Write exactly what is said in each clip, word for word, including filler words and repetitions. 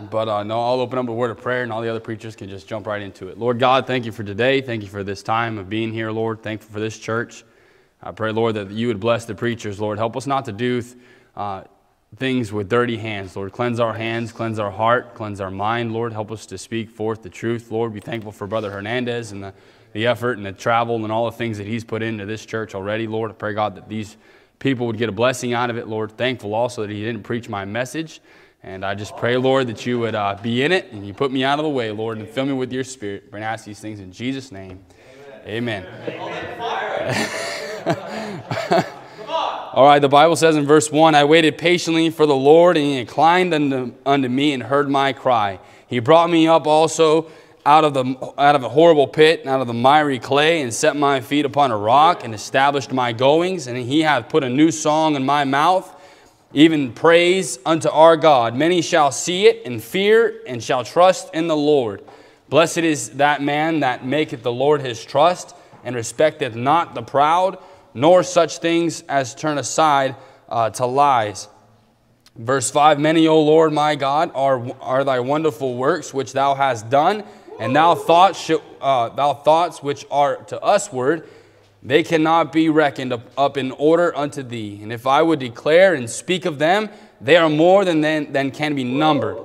But uh, no, I'll open up a word of prayer, and all the other preachers can just jump right into it. Lord God, thank you for today. Thank you for this time of being here, Lord. Thankful for this church. I pray, Lord, that you would bless the preachers, Lord. Help us not to do uh, things with dirty hands, Lord. Cleanse our hands, cleanse our heart, cleanse our mind, Lord. Help us to speak forth the truth, Lord. Be thankful for Brother Hernandez and the, the effort and the travel and all the things that he's put into this church already, Lord. I pray, God, that these people would get a blessing out of it, Lord. Thankful also that he didn't preach my message. And I just pray, Lord, that you would uh, be in it, and you put me out of the way, Lord, and fill me with your spirit. And I ask these things in Jesus' name. Amen. Amen. All right, the Bible says in verse one, I waited patiently for the Lord, and he inclined unto, unto me and heard my cry. He brought me up also out of, the, out of a horrible pit, and out of the miry clay, and set my feet upon a rock, and established my goings. And he hath put a new song in my mouth, even praise unto our God. Many shall see it and fear, and shall trust in the Lord. Blessed is that man that maketh the Lord his trust, and respecteth not the proud, nor such things as turn aside uh, to lies. Verse five, Many, O Lord my God, are, are thy wonderful works which thou hast done, and thou thoughts, uh, thou thoughts which are to usward, they cannot be reckoned up, up in order unto thee. And if I would declare and speak of them, they are more than, than, than can be numbered.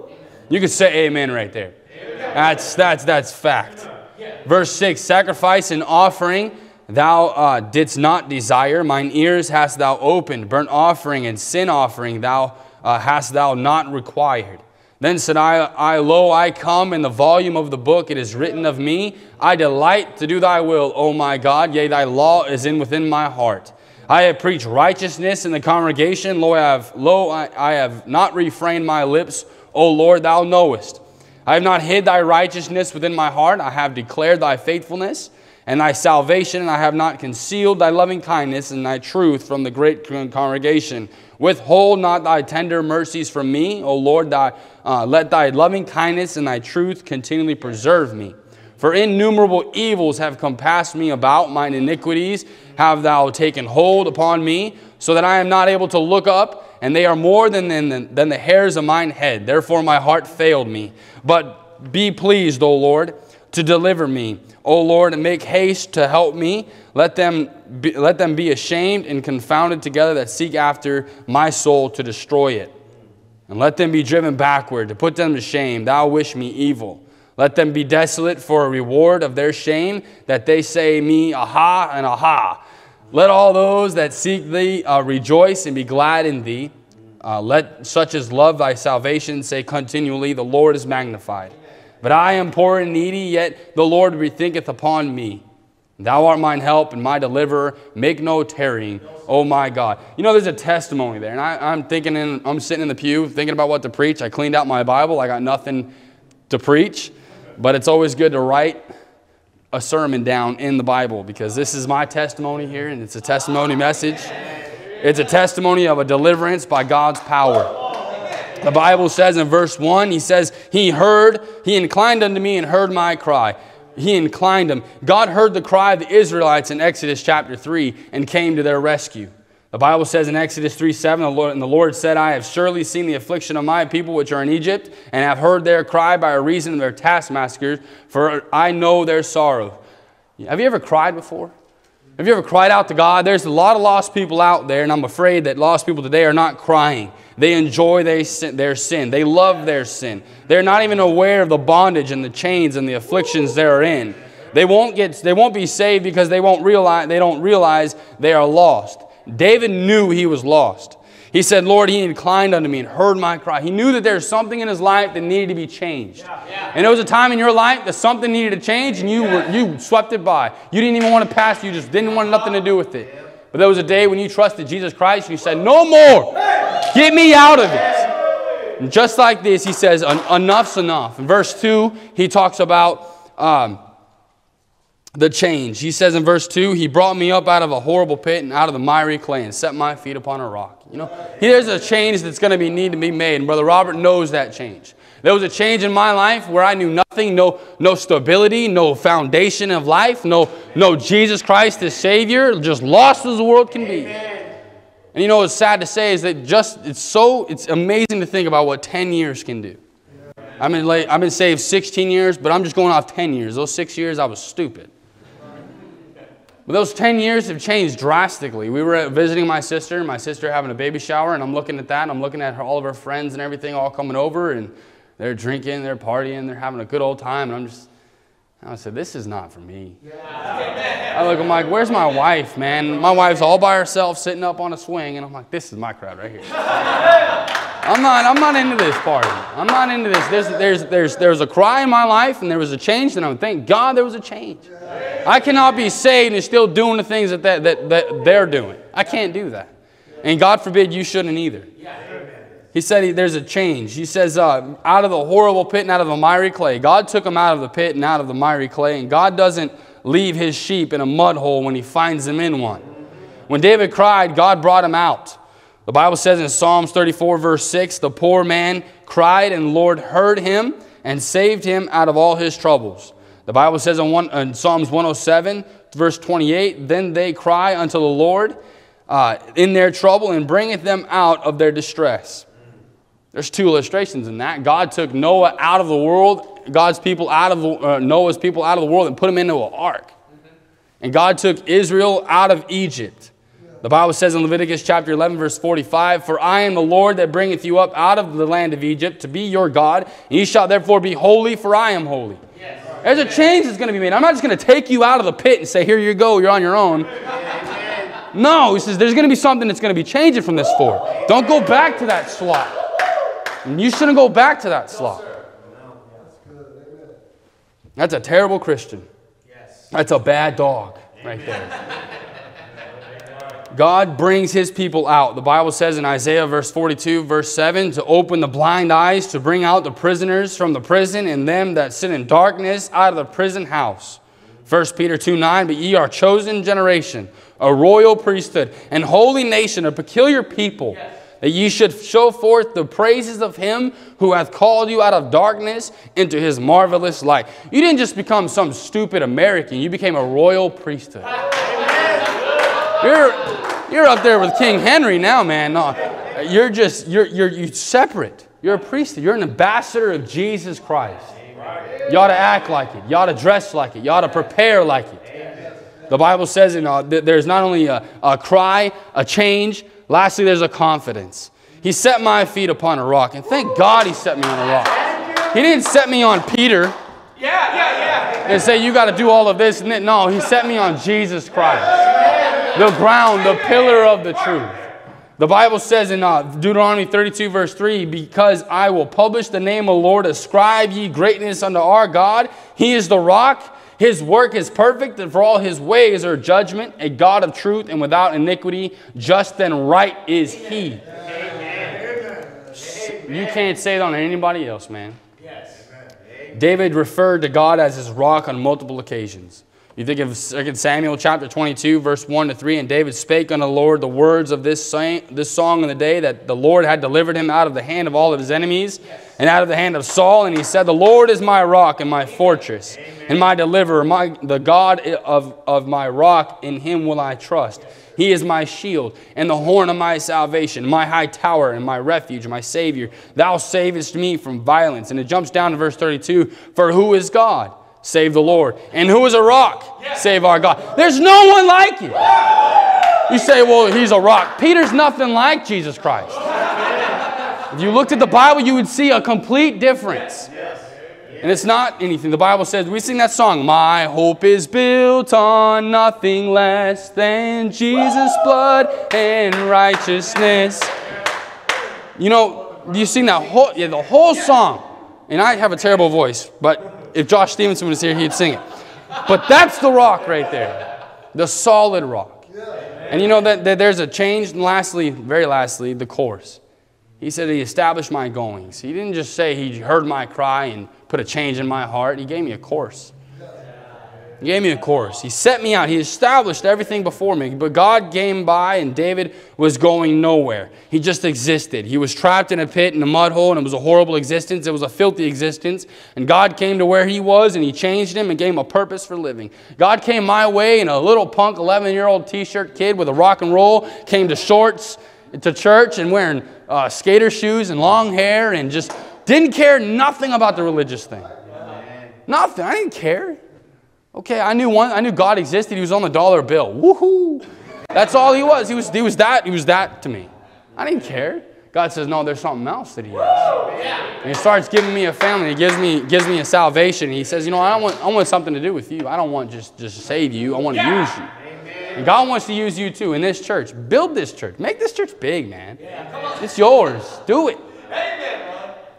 You could say amen right there. Amen. That's, that's, that's fact. Yeah. Verse six, Sacrifice and offering thou uh, didst not desire. Mine ears hast thou opened. Burnt offering and sin offering thou uh, hast thou not required. Then said I, I, Lo, I come, in the volume of the book it is written of me. I delight to do thy will, O my God, yea, thy law is in within my heart. I have preached righteousness in the congregation, lo, I have, lo, I, I have not refrained my lips, O Lord, thou knowest. I have not hid thy righteousness within my heart, I have declared thy faithfulness and thy salvation, and I have not concealed thy loving kindness and thy truth from the great congregation. Withhold not thy tender mercies from me, O Lord, thy, uh, let thy loving kindness and thy truth continually preserve me. For innumerable evils have compassed me about, mine iniquities have thou taken hold upon me, so that I am not able to look up, and they are more than, than, than the hairs of mine head. Therefore my heart failed me. But be pleased, O Lord, to deliver me. O Lord, and make haste to help me. Let them, be, let them be ashamed and confounded together that seek after my soul to destroy it. And let them be driven backward, to put them to shame. Thou wish me evil. Let them be desolate for a reward of their shame, that they say me, aha, and aha. Let all those that seek thee uh, rejoice and be glad in thee. Uh, let such as love thy salvation say continually, the Lord is magnified. But I am poor and needy, yet the Lord rethinketh upon me. Thou art mine help and my deliverer. Make no tarrying, O my God. You know, there's a testimony there. And I, I'm thinking, in, I'm sitting in the pew thinking about what to preach. I cleaned out my Bible. I got nothing to preach. But it's always good to write a sermon down in the Bible, because this is my testimony here, and it's a testimony message. It's a testimony of a deliverance by God's power. The Bible says in verse one, he says, He heard, he inclined unto me and heard my cry. He inclined him. God heard the cry of the Israelites in Exodus chapter three and came to their rescue. The Bible says in Exodus three seven, the Lord, and the Lord said, I have surely seen the affliction of my people which are in Egypt, and have heard their cry by reason of their taskmasters, for I know their sorrow. Have you ever cried before? Have you ever cried out to God? There's a lot of lost people out there, and I'm afraid that lost people today are not crying. They enjoy their sin. They love their sin. They're not even aware of the bondage and the chains and the afflictions they're in. They won't get, they won't be saved because they won't realize, they don't realize they are lost. David knew he was lost. He said, Lord, he inclined unto me and heard my cry. He knew that there's something in his life that needed to be changed. Yeah, yeah. And there was a time in your life that something needed to change, and you, yeah. were, you swept it by. You didn't even want to pass it. You just didn't want nothing to do with it. But there was a day when you trusted Jesus Christ, and you said, no more. Get me out of it. And just like this, he says, en enough's enough. In verse two, he talks about um, the change. He says in verse two, he brought me up out of a horrible pit and out of the miry clay, and set my feet upon a rock. You know, there's a change that's going to be need to be made, and Brother Robert knows that change. There was a change in my life where I knew nothing, no, no stability, no foundation of life, no, no Jesus Christ as Savior, just lost as the world can be. Amen. And you know what's sad to say is that just, it's so, it's amazing to think about what ten years can do. Yeah. I've been, late, I've been saved sixteen years, but I'm just going off ten years. Those six years, I was stupid. But those ten years have changed drastically. We were visiting my sister, my sister having a baby shower, and I'm looking at that, and I'm looking at her, all of her friends and everything all coming over, and they're drinking, they're partying, they're having a good old time, and I'm just, I said, this is not for me. Yeah. I look, I'm like, where's my wife, man? My wife's all by herself sitting up on a swing, and I'm like, this is my crowd right here. I'm not, I'm not into this party. I'm not into this. There's, there's, there's, there was a cry in my life, and there was a change, and I would thank God there was a change. I cannot be saved and still doing the things that, that, that, that they're doing. I can't do that. And God forbid you shouldn't either. He said he, there's a change. He says, uh, out of the horrible pit and out of the miry clay. God took him out of the pit and out of the miry clay. And God doesn't leave his sheep in a mud hole when he finds them in one. When David cried, God brought him out. The Bible says in Psalms thirty-four, verse six, the poor man cried and the Lord heard him and saved him out of all his troubles. The Bible says in, one, in Psalms one oh seven, verse twenty-eight, then they cry unto the Lord uh, in their trouble and bringeth them out of their distress. There's two illustrations in that. God took Noah out of the world, God's people out of the, uh, Noah's people out of the world, and put them into an ark. And God took Israel out of Egypt. The Bible says in Leviticus chapter eleven, verse forty-five, for I am the Lord that bringeth you up out of the land of Egypt to be your God, and ye shall therefore be holy, for I am holy. Yes. There's a change that's going to be made. I'm not just going to take you out of the pit and say, here you go, you're on your own. No, he says, there's going to be something that's going to be changing from this forward. Don't go back to that slot. And you shouldn't go back to that slot. That's a terrible Christian. That's a bad dog right there. God brings his people out. The Bible says in Isaiah verse forty-two, verse seven, to open the blind eyes, to bring out the prisoners from the prison, and them that sit in darkness out of the prison house. First Peter two, nine, but ye are a chosen generation, a royal priesthood, and holy nation, a peculiar people. Yes. That ye should show forth the praises of him who hath called you out of darkness into his marvelous light. You didn't just become some stupid American. You became a royal priesthood. You're, you're up there with King Henry now, man. No, you're just, you're, you're, you're separate. You're a priest. You're an ambassador of Jesus Christ. You ought to act like it. You ought to dress like it. You ought to prepare like it. The Bible says in, uh, there's not only a, a cry, a change, lastly, there's a confidence. He set my feet upon a rock, and thank God he set me on a rock. He didn't set me on Peter yeah, yeah, yeah. and say, you got to do all of this. And that. No, he set me on Jesus Christ, the ground, the pillar of the truth. The Bible says in uh, Deuteronomy thirty-two, verse three, because I will publish the name of the Lord, ascribe ye greatness unto our God. He is the rock. His work is perfect, and for all his ways are judgment, a God of truth and without iniquity, just and right is he. Amen. You can't say that on anybody else, man. Yes. David referred to God as his rock on multiple occasions. You think of Second Samuel chapter twenty-two, verse one to three, and David spake unto the Lord the words of this song in the day that the Lord had delivered him out of the hand of all of his enemies yes. and out of the hand of Saul. And he said, the Lord is my rock and my Amen. fortress Amen. and my deliverer, my, the God of, of my rock, in him will I trust. Yes. He is my shield and the horn of my salvation, my high tower and my refuge, my Savior. Thou savest me from violence. And it jumps down to verse thirty-two, for who is God? Save the Lord. And who is a rock? Yes. Save our God. There's no one like you. You say, well, he's a rock. Peter's nothing like Jesus Christ. If you looked at the Bible, you would see a complete difference. Yes. Yes. And it's not anything. The Bible says, we sing that song, my hope is built on nothing less than Jesus' blood and righteousness. You know, you sing that whole, yeah, the whole song. And I have a terrible voice, but if Josh Stevenson was here, he'd sing it. But that's the rock right there, the solid rock. And you know that, that there's a change. And lastly, very lastly, the course. He said he established my goings. He didn't just say he heard my cry and put a change in my heart. He gave me a course. He gave me a course. He set me out. He established everything before me. But God came by, and David was going nowhere. He just existed. He was trapped in a pit in a mud hole, and it was a horrible existence. It was a filthy existence. And God came to where he was, and he changed him and gave him a purpose for living. God came my way in a little punk eleven-year-old T-shirt kid with a rock and roll, came to shorts to church and wearing uh, skater shoes and long hair and just Didn't care nothing about the religious thing. Nothing. I didn't care. Okay, I knew one. I knew God existed. He was on the dollar bill. Woohoo! That's all he was. He was. He was that. He was that to me. I didn't care. God says, no, there's something else that he is. And he starts giving me a family. He gives me, gives me a salvation. And he says, you know, I want, I want something to do with you. I don't want just, just save you. I want to yeah. use you. Amen. And God wants to use you too in this church. Build this church. Make this church big, man. Yeah. Come on. It's yours. Do it. Amen.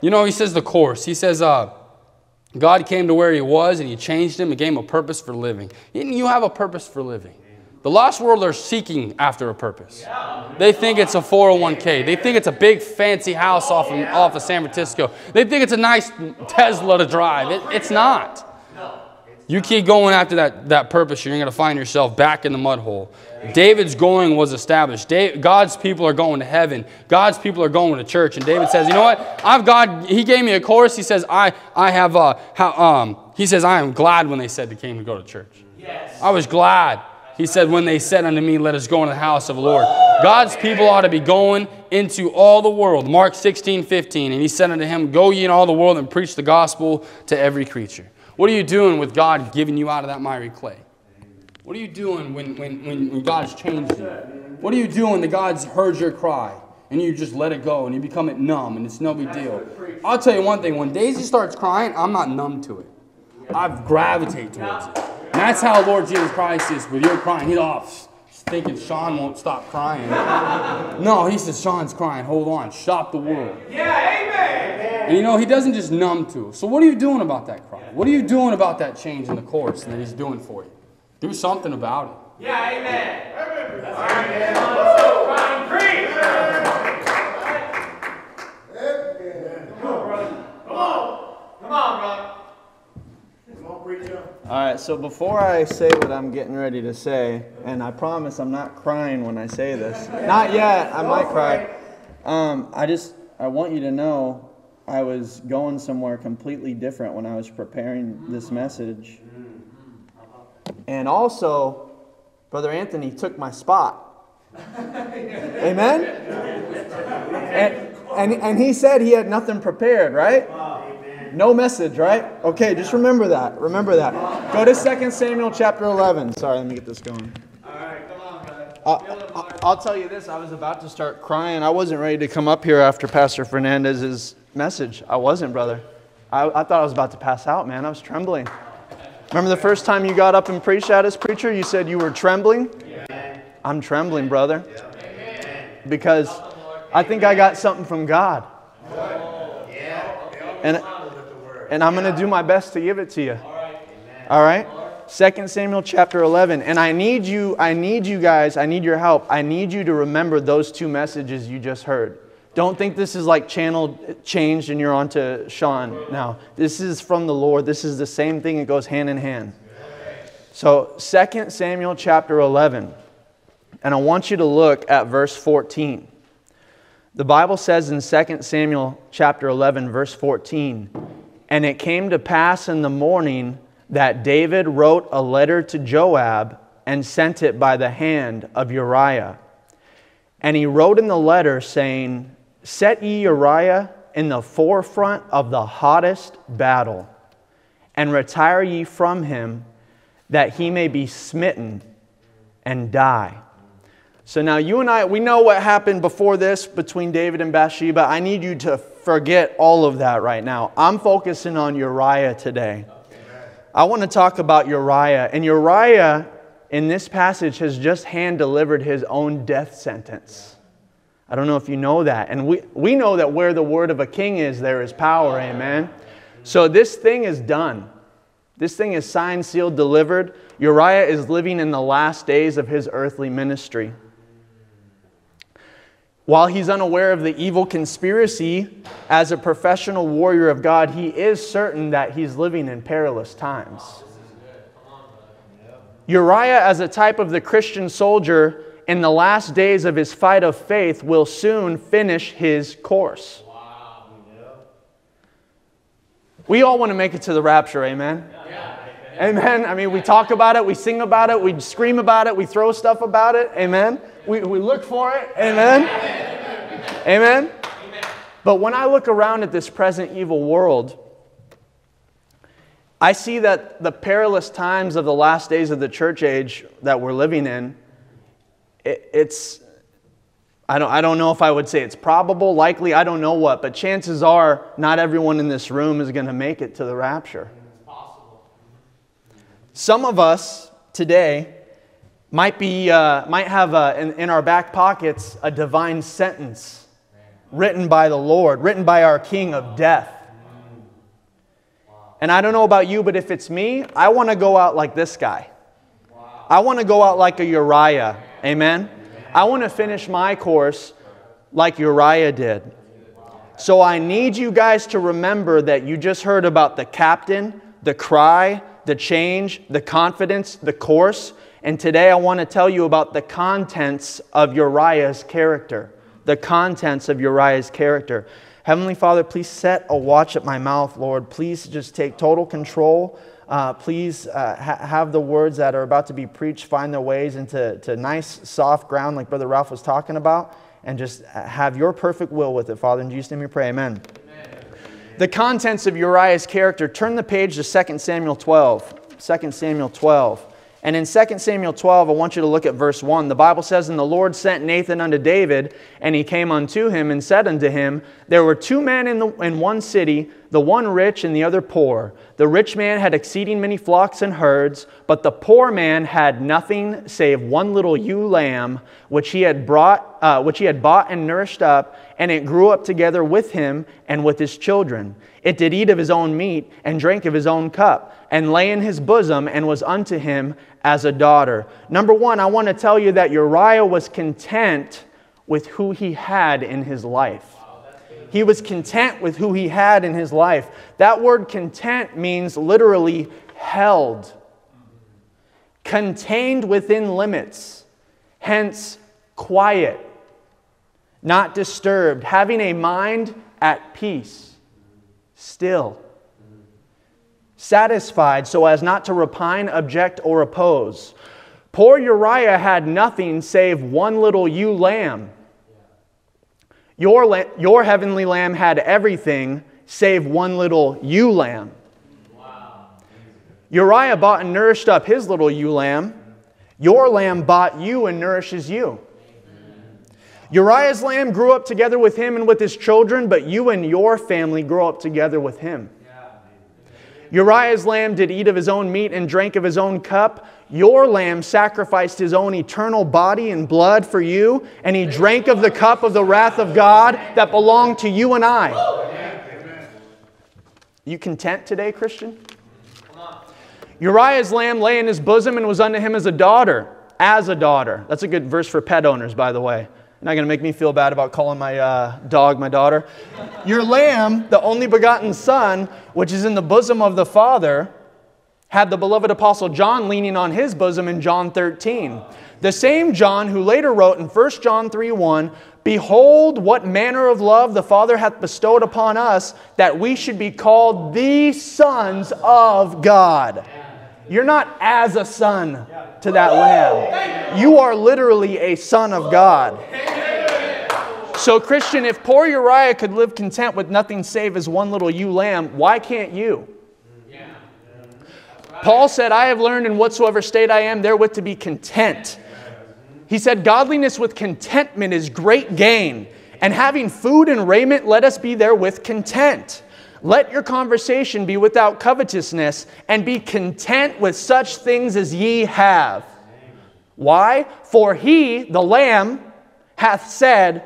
You know, he says the course. He says, uh, God came to where he was and he changed him and gave him a purpose for living. And you have a purpose for living. The lost world are seeking after a purpose. They think it's a four oh one K. They think it's a big fancy house off of, off of San Francisco. They think it's a nice Tesla to drive. It, it's not. You keep going after that, that purpose, you're going to find yourself back in the mud hole. David's going was established. David, God's people are going to heaven. God's people are going to church. And David says, you know what? I've God, he gave me a chorus. He says, I, I have, uh, how, um, he says, I am glad when they said they came to go to church. Yes. I was glad. He said, when they said unto me, let us go into the house of the Lord. God's people ought to be going into all the world. Mark sixteen fifteen. And he said unto him, go ye in all the world and preach the gospel to every creature. What are you doing with God giving you out of that miry clay? What are you doing when, when, when God's changed you? What are you doing that God's heard your cry and you just let it go and you become it numb and it's no big deal? I'll tell you one thing. When Daisy starts crying, I'm not numb to it. I gravitate towards it. And that's how Lord Jesus Christ is with your crying. He's off thinking Sean won't stop crying. No, he says, Sean's crying. Hold on. Stop the world. Yeah, amen. And you know, he doesn't just numb to it. So what are you doing about that cry? What are you doing about that change in the course that he's doing for you? Do something about it. Yeah, amen. All right, amen. Come on, brother. Come on. Come on, brother. All right, so before I say what I'm getting ready to say, and I promise I'm not crying when I say this. Not yet. I might cry. Um, I just, I want you to know I was going somewhere completely different when I was preparing this message. And also, Brother Anthony took my spot. Amen? And, and, and he said he had nothing prepared, right? No message, right? Okay, just remember that. Remember that. Go to Second Samuel chapter eleven. Sorry, let me get this going. All right, come on, brother. Uh, I'll tell you this. I was about to start crying. I wasn't ready to come up here after Pastor Fernandez's message. I wasn't, brother. I, I thought I was about to pass out, man. I was trembling. Remember the first time you got up and preached at us, preacher? You said you were trembling? Yeah. I'm trembling, brother. Yeah. Because I think I got something from God. Oh, yeah. And And I'm going to do my best to give it to you. All right. All right? Second Samuel chapter eleven. And I need you, I need you guys, I need your help. I need you to remember those two messages you just heard. Don't think this is like channel changed and you're on to Sean now. This is from the Lord. This is the same thing. It goes hand in hand. So Second Samuel chapter eleven. And I want you to look at verse fourteen. The Bible says in Second Samuel chapter eleven, verse fourteen... And it came to pass in the morning that David wrote a letter to Joab and sent it by the hand of Uriah. And he wrote in the letter saying, Set ye Uriah in the forefront of the hottest battle, and retire ye from him, that he may be smitten and die. So now you and I, we know what happened before this between David and Bathsheba. I need you to forget all of that right now. I'm focusing on Uriah today. I want to talk about Uriah. And Uriah, in this passage, has just hand-delivered his own death sentence. I don't know if you know that. And we, we know that where the word of a king is, there is power. Amen. So this thing is done. This thing is signed, sealed, delivered. Uriah is living in the last days of his earthly ministry. While he's unaware of the evil conspiracy, as a professional warrior of God, he is certain that he's living in perilous times. Uriah, as a type of the Christian soldier, in the last days of his fight of faith, will soon finish his course. We all want to make it to the rapture, amen? Amen. I mean, we talk about it, we sing about it, we scream about it, we throw stuff about it. Amen. We, we look for it. Amen. Amen. Amen. Amen. But when I look around at this present evil world, I see that the perilous times of the last days of the church age that we're living in, it, it's, I don't, I don't know if I would say it's probable, likely, I don't know what, but chances are not everyone in this room is going to make it to the rapture. Some of us today might, be, uh, might have a, in, in our back pockets a divine sentence written by the Lord, written by our King of death. And I don't know about you, but if it's me, I want to go out like this guy. Wow. I want to go out like a Uriah. Amen? Amen. I want to finish my course like Uriah did. So I need you guys to remember that you just heard about the captain, the cry, the change, the confidence, the course. And today I want to tell you about the contents of Uriah's character. The contents of Uriah's character. Heavenly Father, please set a watch at my mouth, Lord. Please just take total control. Uh, please uh, ha have the words that are about to be preached find their ways into to nice, soft ground like Brother Ralph was talking about. And just have your perfect will with it, Father. In Jesus' name we pray. Amen. Amen. The contents of Uriah's character. Turn the page to Second Samuel twelve. Second Samuel twelve. And in Second Samuel twelve, I want you to look at verse one. The Bible says, "And the Lord sent Nathan unto David, and he came unto him, and said unto him, There were two men in, the, in one city, the one rich and the other poor. The rich man had exceeding many flocks and herds, but the poor man had nothing save one little ewe lamb, which he had brought, uh, which he had bought and nourished up, and it grew up together with him and with his children. It did eat of his own meat, and drank of his own cup, and lay in his bosom, and was unto him as a daughter." Number one, I want to tell you that Uriah was content with who he had in his life. He was content with who he had in his life. That word content means literally held, contained within limits, hence quiet, not disturbed, having a mind at peace, still, satisfied so as not to repine, object, or oppose. Poor Uriah had nothing save one little ewe lamb. Your, la your heavenly lamb had everything save one little ewe lamb. Wow. Uriah bought and nourished up his little ewe lamb. Your lamb bought you and nourishes you. Amen. Uriah's lamb grew up together with him and with his children, but you and your family grow up together with him. Uriah's lamb did eat of his own meat and drank of his own cup. Your lamb sacrificed his own eternal body and blood for you, and he drank of the cup of the wrath of God that belonged to you and I. Amen. You content today, Christian? Uriah's lamb lay in his bosom and was unto him as a daughter. As a daughter. That's a good verse for pet owners, by the way. Not going to make me feel bad about calling my uh, dog my daughter. Your lamb, the only begotten son, which is in the bosom of the Father, had the beloved Apostle John leaning on his bosom in John thirteen. The same John who later wrote in First John three one, "Behold, what manner of love the Father hath bestowed upon us, that we should be called the sons of God." You're not as a son to that lamb. You are literally a son of God. So Christian, if poor Uriah could live content with nothing save his one little ewe lamb, why can't you? Paul said, "I have learned in whatsoever state I am therewith to be content." He said, "Godliness with contentment is great gain, and having food and raiment, let us be therewith content. Let your conversation be without covetousness, and be content with such things as ye have." Why? "For he," the Lamb, "hath said,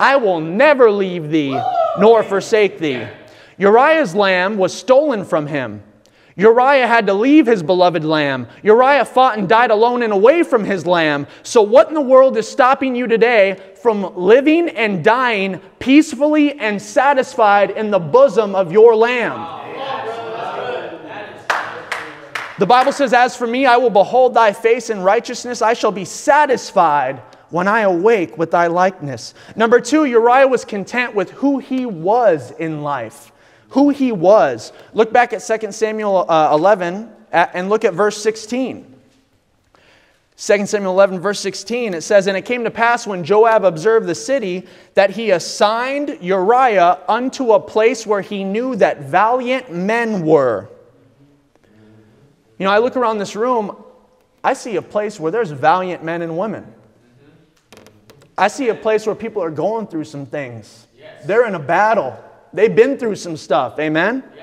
I will never leave thee, nor forsake thee." Uriah's lamb was stolen from him. Uriah had to leave his beloved lamb. Uriah fought and died alone and away from his lamb. So what in the world is stopping you today from living and dying peacefully and satisfied in the bosom of your lamb? The Bible says, "As for me, I will behold thy face in righteousness. I shall be satisfied when I awake with thy likeness." Number two, Uriah was content with who he was in life. Who he was. Look back at Second Samuel uh, eleven and look at verse sixteen. Second Samuel eleven, verse sixteen, it says, "And it came to pass when Joab observed the city, that he assigned Uriah unto a place where he knew that valiant men were." You know, I look around this room, I see a place where there's valiant men and women. I see a place where people are going through some things. Yes. They're in a battle. They've been through some stuff. Amen? Yeah.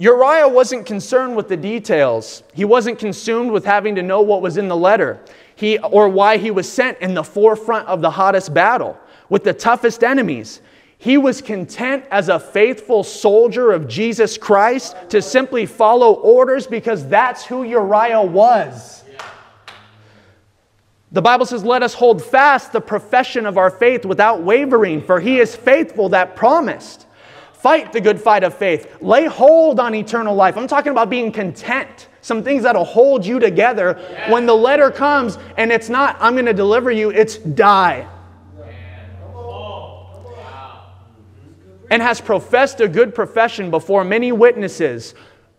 Uriah wasn't concerned with the details. He wasn't consumed with having to know what was in the letter he, or why he was sent in the forefront of the hottest battle with the toughest enemies. He was content as a faithful soldier of Jesus Christ to simply follow orders because that's who Uriah was. The Bible says, "Let us hold fast the profession of our faith without wavering, for he is faithful that promised. Fight the good fight of faith. Lay hold on eternal life." I'm talking about being content. Some things that'll hold you together yeah. when the letter comes and it's not, "I'm going to deliver you," it's "die." Yeah. Come on. Come on. Wow. "And has professed a good profession before many witnesses."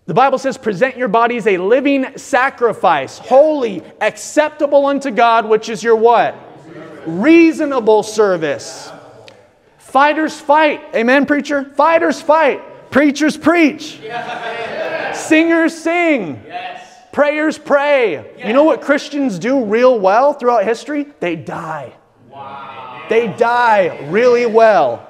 The Bible says, "Present your bodies a living sacrifice, holy, acceptable unto God, which is your" what? "Reasonable service." Fighters fight. Amen, preacher? Fighters fight. Preachers preach. Yeah. Singers sing. Yes. Prayers pray. Yes. You know what Christians do real well throughout history? They die. Wow. They die really well.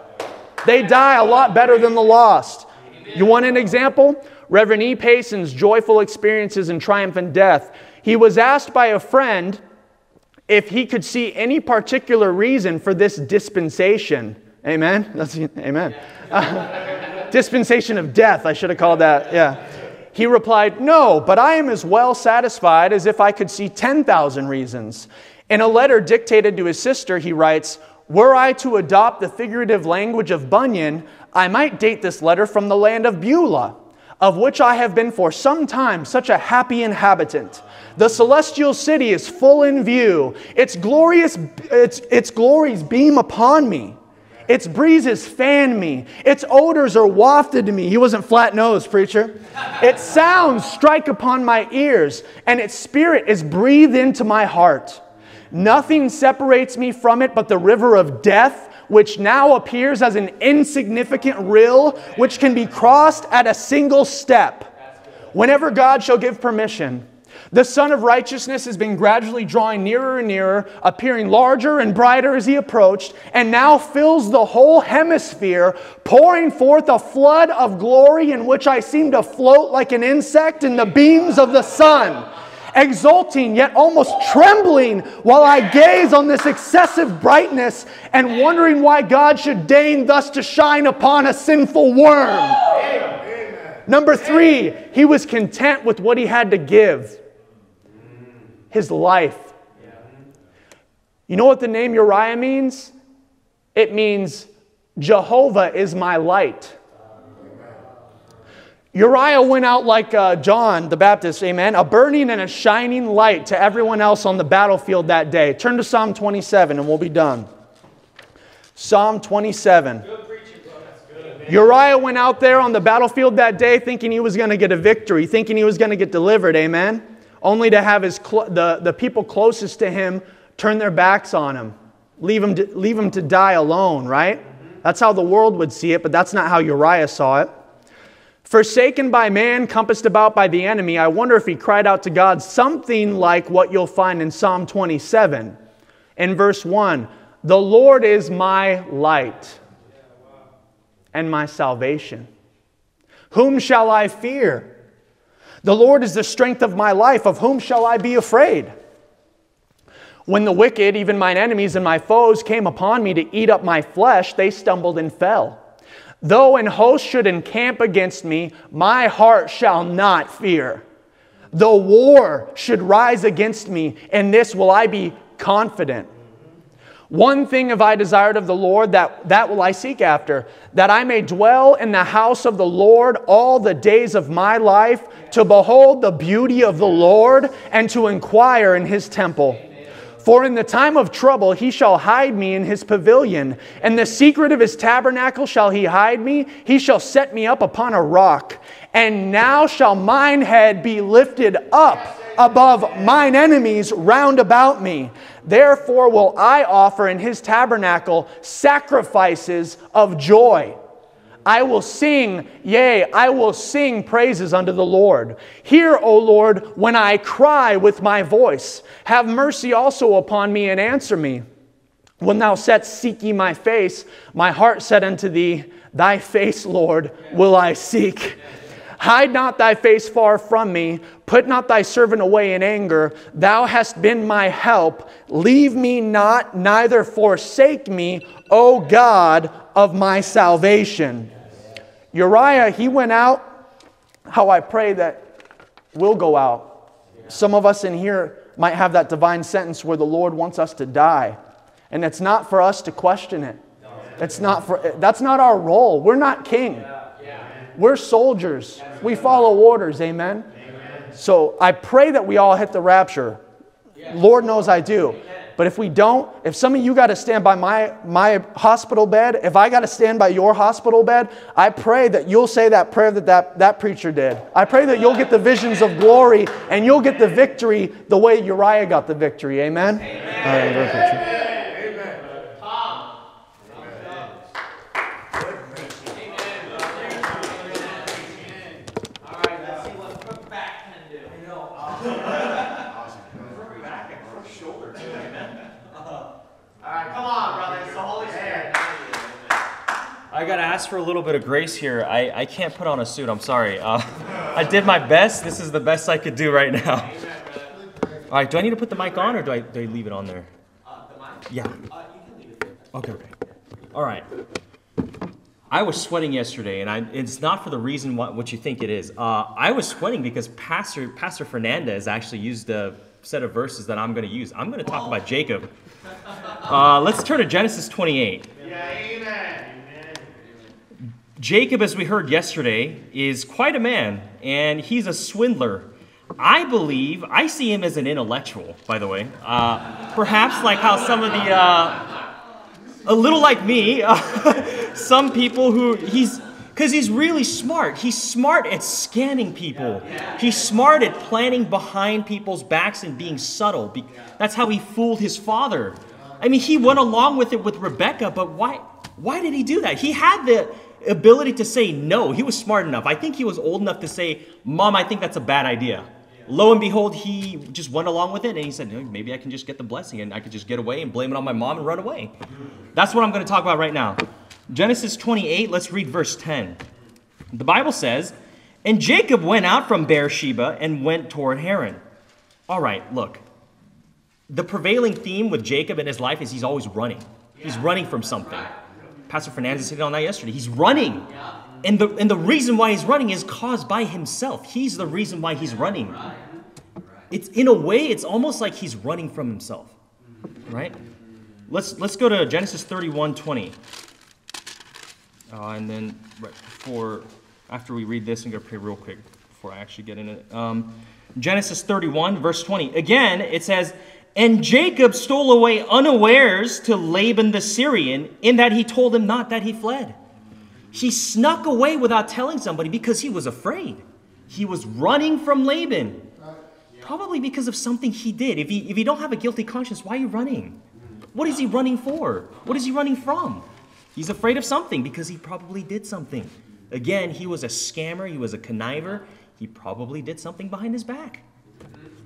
They die a lot better than the lost. Amen. You want an example? Reverend E. Payson's joyful experiences in triumph and death. He was asked by a friend if he could see any particular reason for this dispensation. Amen? That's, amen. Uh, dispensation of death, I should have called that, yeah. He replied, "No, but I am as well satisfied as if I could see ten thousand reasons." In a letter dictated to his sister, he writes, "Were I to adopt the figurative language of Bunyan, I might date this letter from the land of Beulah, of which I have been for some time such a happy inhabitant. The celestial city is full in view. Its glorious, its, its glories beam upon me. Its breezes fan me. Its odors are wafted to me." He wasn't flat-nosed, preacher. "Its sounds strike upon my ears, and its spirit is breathed into my heart. Nothing separates me from it but the river of death, which now appears as an insignificant rill, which can be crossed at a single step. Whenever God shall give permission, the sun of righteousness has been gradually drawing nearer and nearer, appearing larger and brighter as he approached, and now fills the whole hemisphere, pouring forth a flood of glory in which I seem to float like an insect in the beams of the sun, exulting yet almost trembling while I gaze on this excessive brightness and wondering why God should deign thus to shine upon a sinful worm." Number three, he was content with what he had to give. His life. You know what the name Uriah means? It means Jehovah is my light. Uriah went out like uh, John the Baptist, amen, a burning and a shining light to everyone else on the battlefield that day. Turn to Psalm twenty-seven and we'll be done. Psalm twenty-seven. Uriah went out there on the battlefield that day thinking he was going to get a victory, thinking he was going to get delivered, amen? Only to have his cl- the, the people closest to him turn their backs on him, leave him, to, leave him to die alone, right? That's how the world would see it, but that's not how Uriah saw it. "Forsaken by man, compassed about by the enemy, I wonder if he cried out to God," something like what you'll find in Psalm twenty-seven. In verse one, "The Lord is my light and my salvation. Whom shall I fear? The Lord is the strength of my life. Of whom shall I be afraid? When the wicked, even mine enemies and my foes, came upon me to eat up my flesh, they stumbled and fell. Though an host should encamp against me, my heart shall not fear. Though war should rise against me, in this will I be confident. One thing have I desired of the Lord, that, that will I seek after, that I may dwell in the house of the Lord all the days of my life, to behold the beauty of the Lord, and to inquire in his temple. For in the time of trouble he shall hide me in his pavilion. In the secret of his tabernacle shall he hide me. He shall set me up upon a rock. And now shall mine head be lifted up above mine enemies round about me. Therefore will I offer in his tabernacle sacrifices of joy. I will sing, yea, I will sing praises unto the Lord. Hear, O Lord, when I cry with my voice. Have mercy also upon me and answer me. When thou saidst, seek ye my face, my heart said unto thee, thy face, Lord, will I seek. Hide not thy face far from me. Put not thy servant away in anger. Thou hast been my help. Leave me not, neither forsake me, O God of my salvation. Uriah, he went out how I pray that we'll go out. Some of us in here might have that divine sentence where the Lord wants us to die. And it's not for us to question it. It's not for, that's not our role. We're not king. We're soldiers. We follow orders. Amen? Amen. So I pray that we all hit the rapture. Yeah. Lord knows I do. Amen. But if we don't, if some of you got to stand by my, my hospital bed, if I got to stand by your hospital bed, I pray that you'll say that prayer that, that that preacher did. I pray that you'll get the visions of glory and you'll get the victory the way Uriah got the victory. Amen? Amen. All right, very good. I gotta ask for a little bit of grace here. I, I can't put on a suit, I'm sorry. Uh, I did my best. This is the best I could do right now. All right, do I need to put the mic on or do I, do I leave it on there? Uh, the mic? Yeah. Uh, you can leave it there. Okay, okay. All right. I was sweating yesterday, and I, it's not for the reason what, what you think it is. Uh, I was sweating because Pastor, Pastor Fernandez actually used a set of verses that I'm gonna use. I'm gonna talk oh. about Jacob. Uh, let's turn to Genesis twenty-eight. Yeah, amen. Jacob, as we heard yesterday, is quite a man, and he's a swindler. I believe, I see him as an intellectual, by the way. Uh, perhaps like how some of the, uh, a little like me, uh, some people who, he's, because he's really smart. He's smart at scanning people. He's smart at planning behind people's backs and being subtle. That's how he fooled his father. I mean, he went along with it with Rebecca, but why, why did he do that? He had the ability to say no. He was smart enough. I think he was old enough to say, Mom, I think that's a bad idea. Yeah. Lo and behold, he just went along with it and he said, no, maybe I can just get the blessing and I could just get away and blame it on my mom and run away. That's what I'm going to talk about right now. Genesis twenty-eight, let's read verse ten. The Bible says, and Jacob went out from Beersheba and went toward Haran. All right, look. The prevailing theme with Jacob in his life is he's always running. Yeah. He's running from something. Pastor Fernandez hit on that yesterday. He's running. And the, and the reason why he's running is caused by himself. He's the reason why he's running. It's in a way, it's almost like he's running from himself, right? Let's, let's go to Genesis thirty-one twenty. Uh, and then right before, after we read this, I'm going to pray real quick before I actually get into it. Um, Genesis thirty-one, verse twenty. Again, it says, and Jacob stole away unawares to Laban the Syrian, in that he told him not that he fled. He snuck away without telling somebody because he was afraid. He was running from Laban. Probably because of something he did. If you, if you don't have a guilty conscience, why are you running? What is he running for? What is he running from? He's afraid of something because he probably did something. Again, he was a scammer. He was a conniver. He probably did something behind his back.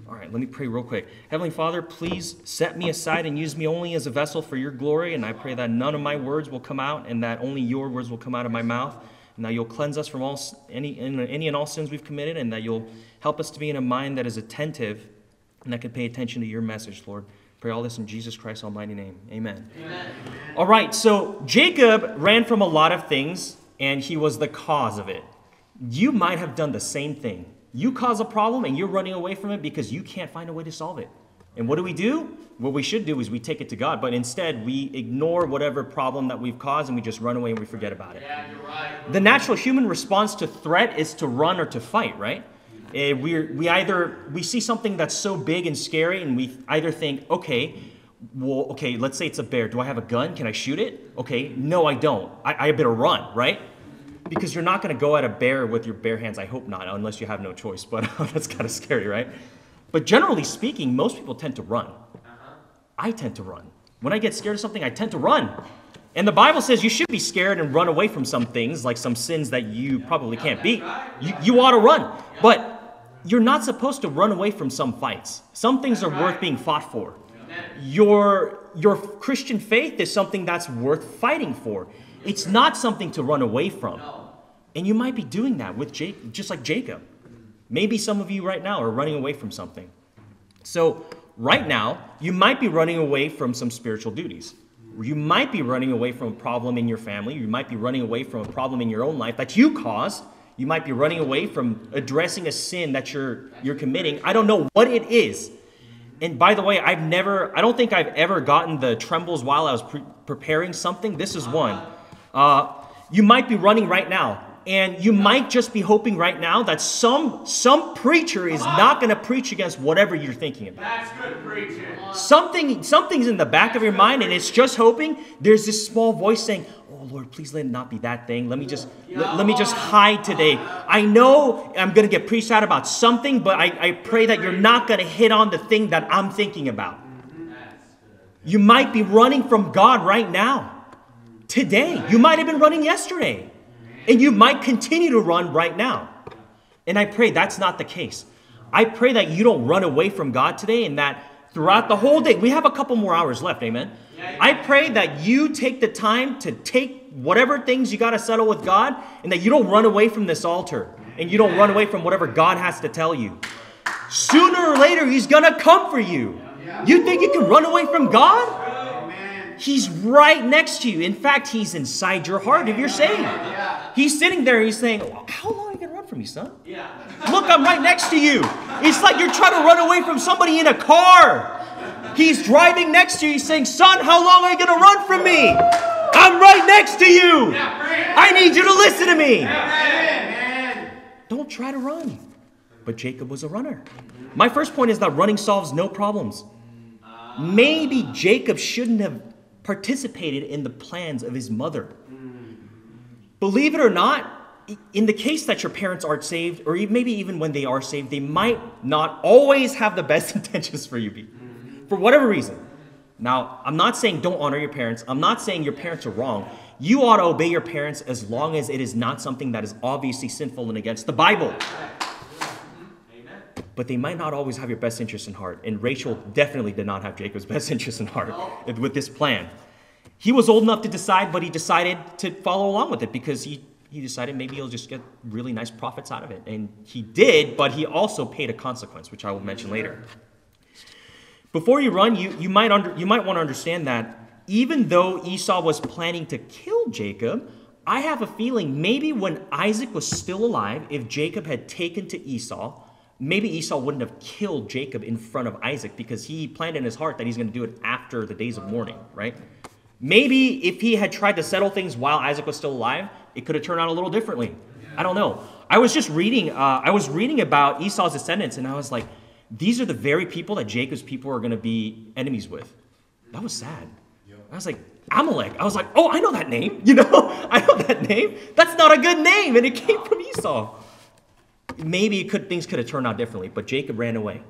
All right, let me pray real quick. Heavenly Father, please set me aside and use me only as a vessel for your glory. And I pray that none of my words will come out and that only your words will come out of my mouth. And that you'll cleanse us from all any, any and all sins we've committed, and that you'll help us to be in a mind that is attentive and that can pay attention to your message, Lord. Pray all this in Jesus Christ's almighty name. Amen. Amen. All right, so Jacob ran from a lot of things, and he was the cause of it. You might have done the same thing. You cause a problem and you're running away from it because you can't find a way to solve it. And what do we do? What we should do is we take it to God, but instead we ignore whatever problem that we've caused and we just run away and we forget about it. Yeah, you're right. The natural human response to threat is to run or to fight, right? We we either we see something that's so big and scary and we either think, okay, well, okay, let's say it's a bear. Do I have a gun? Can I shoot it? Okay, no, I don't. I, I better run, right? Because you're not going to go at a bear with your bare hands. I hope not, unless you have no choice. But that's kind of scary, right? But generally speaking, most people tend to run. I tend to run. When I get scared of something, I tend to run. And the Bible says you should be scared and run away from some things, like some sins that you probably can't beat. You, you ought to run. But you're not supposed to run away from some fights. Some things are worth being fought for. Your, your Christian faith is something that's worth fighting for. It's not something to run away from. And you might be doing that with Jacob, just like Jacob. Maybe some of you right now are running away from something. So right now, you might be running away from some spiritual duties. You might be running away from a problem in your family. You might be running away from a problem in your own life that you caused. You might be running away from addressing a sin that you're you're committing. I don't know what it is. And by the way, I've never, I don't think I've ever gotten the trembles while I was pre- preparing something. This is one. Uh, you might be running right now. And you might just be hoping right now that some some preacher is not going to preach against whatever you're thinking about. That's good preaching. Something, something's in the back of your mind, and it's just hoping. There's this small voice saying, "Oh Lord, please let it not be that thing. Let me just let, let me just hide today. I know I'm going to get preached out about something, but I, I pray that you're not going to hit on the thing that I'm thinking about." You might be running from God right now, today. You might have been running yesterday. And you might continue to run right now. And I pray that's not the case. I pray that you don't run away from God today, and that throughout the whole day, we have a couple more hours left, amen? I pray that you take the time to take whatever things you got to settle with God, and that you don't run away from this altar, and you don't run away from whatever God has to tell you. Sooner or later, he's going to come for you. You think you can run away from God? He's right next to you. In fact, he's inside your heart if you're saved. He's sitting there. He's saying, "How long are you going to run from me, son? Look, I'm right next to you." It's like you're trying to run away from somebody in a car. He's driving next to you. He's saying, "Son, how long are you going to run from me? I'm right next to you. I need you to listen to me." Don't try to run. But Jacob was a runner. My first point is that running solves no problems. Maybe Jacob shouldn't have participated in the plans of his mother. Mm. Believe it or not, in the case that your parents aren't saved, or maybe even when they are saved, they might not always have the best intentions for you, mm. for whatever reason. Now, I'm not saying don't honor your parents. I'm not saying your parents are wrong. You ought to obey your parents as long as it is not something that is obviously sinful and against the Bible. But they might not always have your best interest in heart. And Rachel definitely did not have Jacob's best interest in heart with this plan. He was old enough to decide, but he decided to follow along with it because he, he decided maybe he'll just get really nice profits out of it. And he did, but he also paid a consequence, which I will mention later. Before you run, you, you might under, you might want to understand that even though Esau was planning to kill Jacob, I have a feeling maybe when Isaac was still alive, if Jacob had taken to Esau, maybe Esau wouldn't have killed Jacob in front of Isaac because he planned in his heart that he's going to do it after the days of mourning, right? Maybe if he had tried to settle things while Isaac was still alive, it could have turned out a little differently. I don't know. I was just reading, uh, I was reading about Esau's descendants, and I was like, these are the very people that Jacob's people are going to be enemies with. That was sad. I was like, Amalek. I was like, oh, I know that name. You know, I know that name. That's not a good name, and it came from Esau. Maybe it could, things could have turned out differently, but Jacob ran away.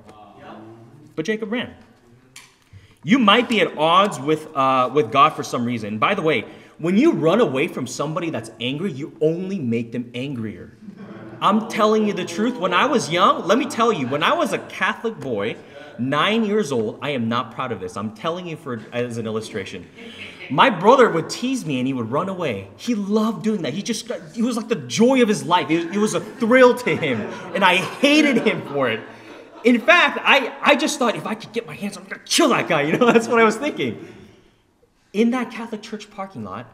But Jacob ran. You might be at odds with, uh, with God for some reason. And by the way, when you run away from somebody that's angry, you only make them angrier. I'm telling you the truth. When I was young, let me tell you, when I was a Catholic boy, nine years old, I am not proud of this. I'm telling you for as an illustration. My brother would tease me and he would run away. He loved doing that. He just, it was like the joy of his life. It, it was a thrill to him. And I hated him for it. In fact, I, I just thought if I could get my hands, I'm going to kill that guy. You know, that's what I was thinking. In that Catholic church parking lot,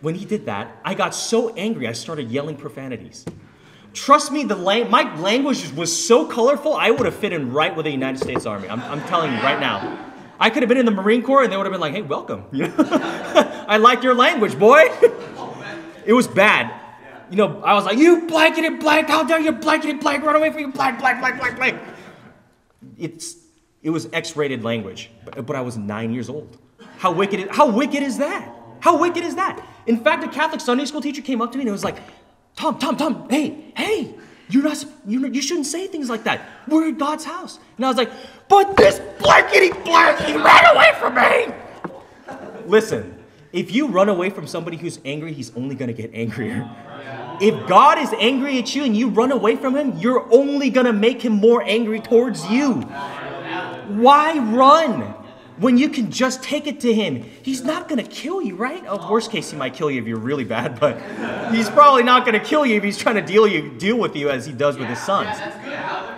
when he did that, I got so angry, I started yelling profanities. Trust me, the la- my language was so colorful, I would have fit in right with the United States Army. I'm, I'm telling you right now. I could have been in the Marine Corps, and they would have been like, "Hey, welcome. You know? I like your language, boy." It was bad. You know, I was like, "You blanketed blank, how dare you blanketed blank, run away from you, blank, blank, blank, blank, blank." It's, it was X-rated language, but, but I was nine years old. How wicked, is, how wicked is that? How wicked is that? In fact, a Catholic Sunday school teacher came up to me and was like, "Tom, Tom, Tom, hey, hey, You're not, you're, you shouldn't say things like that. We're in God's house. And I was like, but this blankety blank, he ran away from me. Listen, if you run away from somebody who's angry, he's only going to get angrier. If God is angry at you and you run away from him, you're only going to make him more angry towards you. Why run when you can just take it to him? He's not going to kill you, right? Oh, worst case, he might kill you if you're really bad, but he's probably not going to kill you if he's trying to deal you, deal with you as he does with his sons.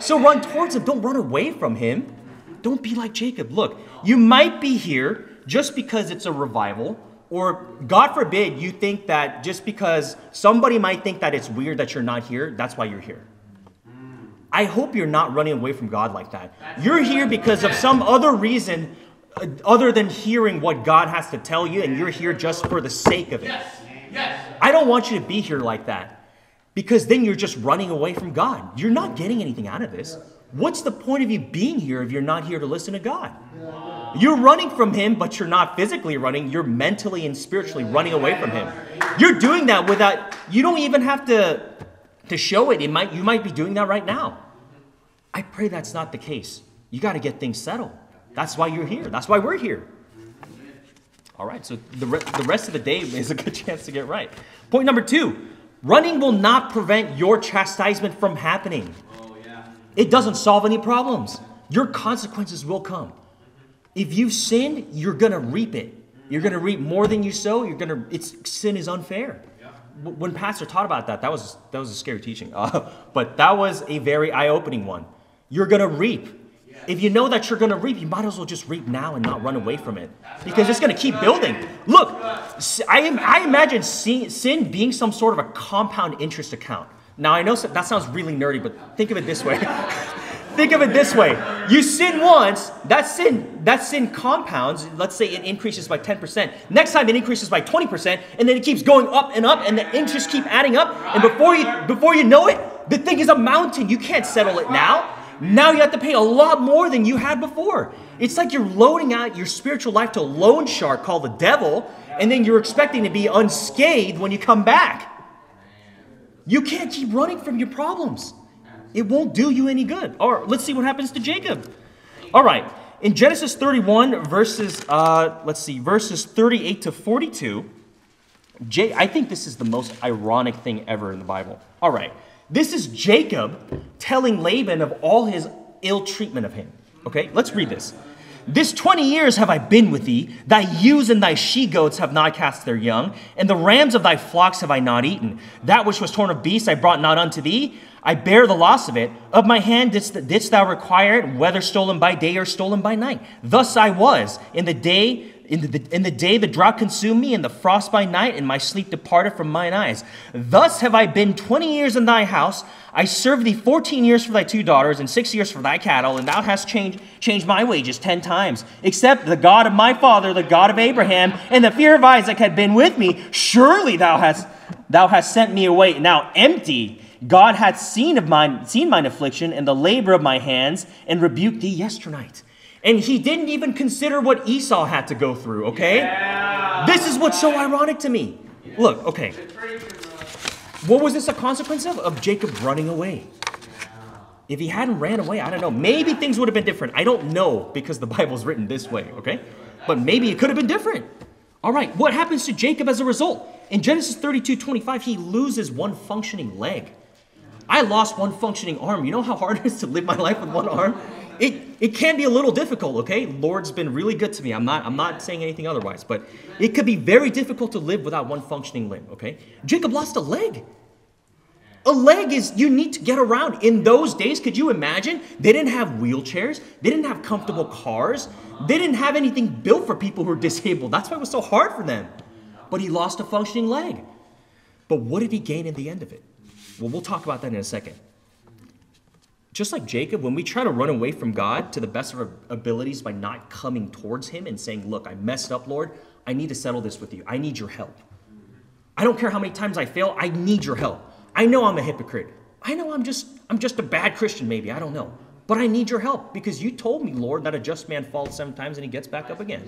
So run towards him. Don't run away from him. Don't be like Jacob. Look, you might be here just because it's a revival, or God forbid you think that just because somebody might think that it's weird that you're not here, that's why you're here. I hope you're not running away from God like that. You're here because of some other reason other than hearing what God has to tell you, and you're here just for the sake of it. Yes. Yes. I don't want you to be here like that, because then you're just running away from God. You're not getting anything out of this. What's the point of you being here if you're not here to listen to God? Wow. You're running from him, but you're not physically running. You're mentally and spiritually running away from him. You're doing that without, you don't even have to, to show it. It might, you might be doing that right now. I pray that's not the case. You got to get things settled. That's why you're here. That's why we're here. All right, so the, re the rest of the day is a good chance to get right. Point number two, running will not prevent your chastisement from happening. Oh, yeah. It doesn't solve any problems. Your consequences will come. If you sin, you're going to reap it. You're going to reap more than you sow. You're going to, it's, sin is unfair. Yeah. When Pastor taught about that, that was, that was a scary teaching. Uh, but that was a very eye-opening one. You're going to reap. If you know that you're going to reap, you might as well just reap now and not run away from it, because it's going to keep building. Look, I, am, I imagine sin being some sort of a compound interest account. Now, I know that sounds really nerdy, but think of it this way. Think of it this way. You sin once, that sin, that sin compounds. Let's say it increases by ten percent. Next time it increases by twenty percent, and then it keeps going up and up, and the interest keep adding up. And before you, before you know it, the thing is a mountain. You can't settle it now. Now you have to pay a lot more than you had before. It's like you're loading out your spiritual life to a loan shark called the devil, and then you're expecting to be unscathed when you come back. You can't keep running from your problems. It won't do you any good. Or let's see what happens to Jacob. All right, in Genesis thirty-one, verses, uh, let's see, verses thirty-eight to forty-two, J I think this is the most ironic thing ever in the Bible. All right. This is Jacob telling Laban of all his ill treatment of him. Okay, let's read this. This twenty years have I been with thee. Thy ewes and thy she-goats have not cast their young, and the rams of thy flocks have I not eaten. That which was torn of beasts I brought not unto thee. I bear the loss of it. Of my hand didst, didst thou require it, whether stolen by day or stolen by night. Thus I was. In the day... In the, in the day the drought consumed me, and the frost by night, and my sleep departed from mine eyes. Thus have I been twenty years in thy house. I served thee fourteen years for thy two daughters, and six years for thy cattle, and thou hast changed, changed my wages ten times. Except the God of my father, the God of Abraham, and the fear of Isaac had been with me. Surely thou hast, thou hast sent me away now empty. God hath seen, of mine, seen mine affliction, and the labor of my hands, and rebuked thee yesternight. And he didn't even consider what Esau had to go through, okay? Yeah. This is what's so ironic to me. Yeah. Look, okay. What was this a consequence of? Of Jacob running away. Yeah. If he hadn't ran away, I don't know. Maybe things would have been different. I don't know, because the Bible's written this way, okay? But maybe it could have been different. All right, what happens to Jacob as a result? In Genesis thirty-two twenty-five, he loses one functioning leg. I lost one functioning arm. You know how hard it is to live my life with one arm? It, it can be a little difficult, okay? Lord's been really good to me. I'm not, I'm not saying anything otherwise, but it could be very difficult to live without one functioning limb, okay? Jacob lost a leg. A leg is, you need to get around. In those days, could you imagine? They didn't have wheelchairs. They didn't have comfortable cars. They didn't have anything built for people who are disabled. That's why it was so hard for them. But he lost a functioning leg. But what did he gain in the end of it? Well, we'll talk about that in a second. Just like Jacob, when we try to run away from God to the best of our abilities by not coming towards him and saying, look, I messed up, Lord. I need to settle this with you. I need your help. I don't care how many times I fail. I need your help. I know I'm a hypocrite. I know I'm just, I'm just a bad Christian maybe. I don't know. But I need your help, because you told me, Lord, that a just man falls seven times and he gets back up again.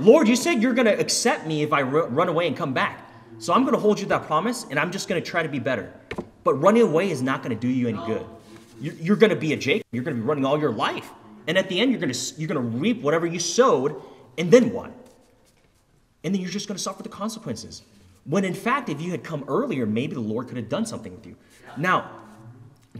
Lord, you said you're going to accept me if I run away and come back. So I'm going to hold you to that promise, and I'm just going to try to be better. But running away is not going to do you any good. You're, you're going to be a Jacob. You're going to be running all your life. And at the end, you're going to you're going to reap whatever you sowed, and then what? And then you're just going to suffer the consequences. When in fact, if you had come earlier, maybe the Lord could have done something with you. Now,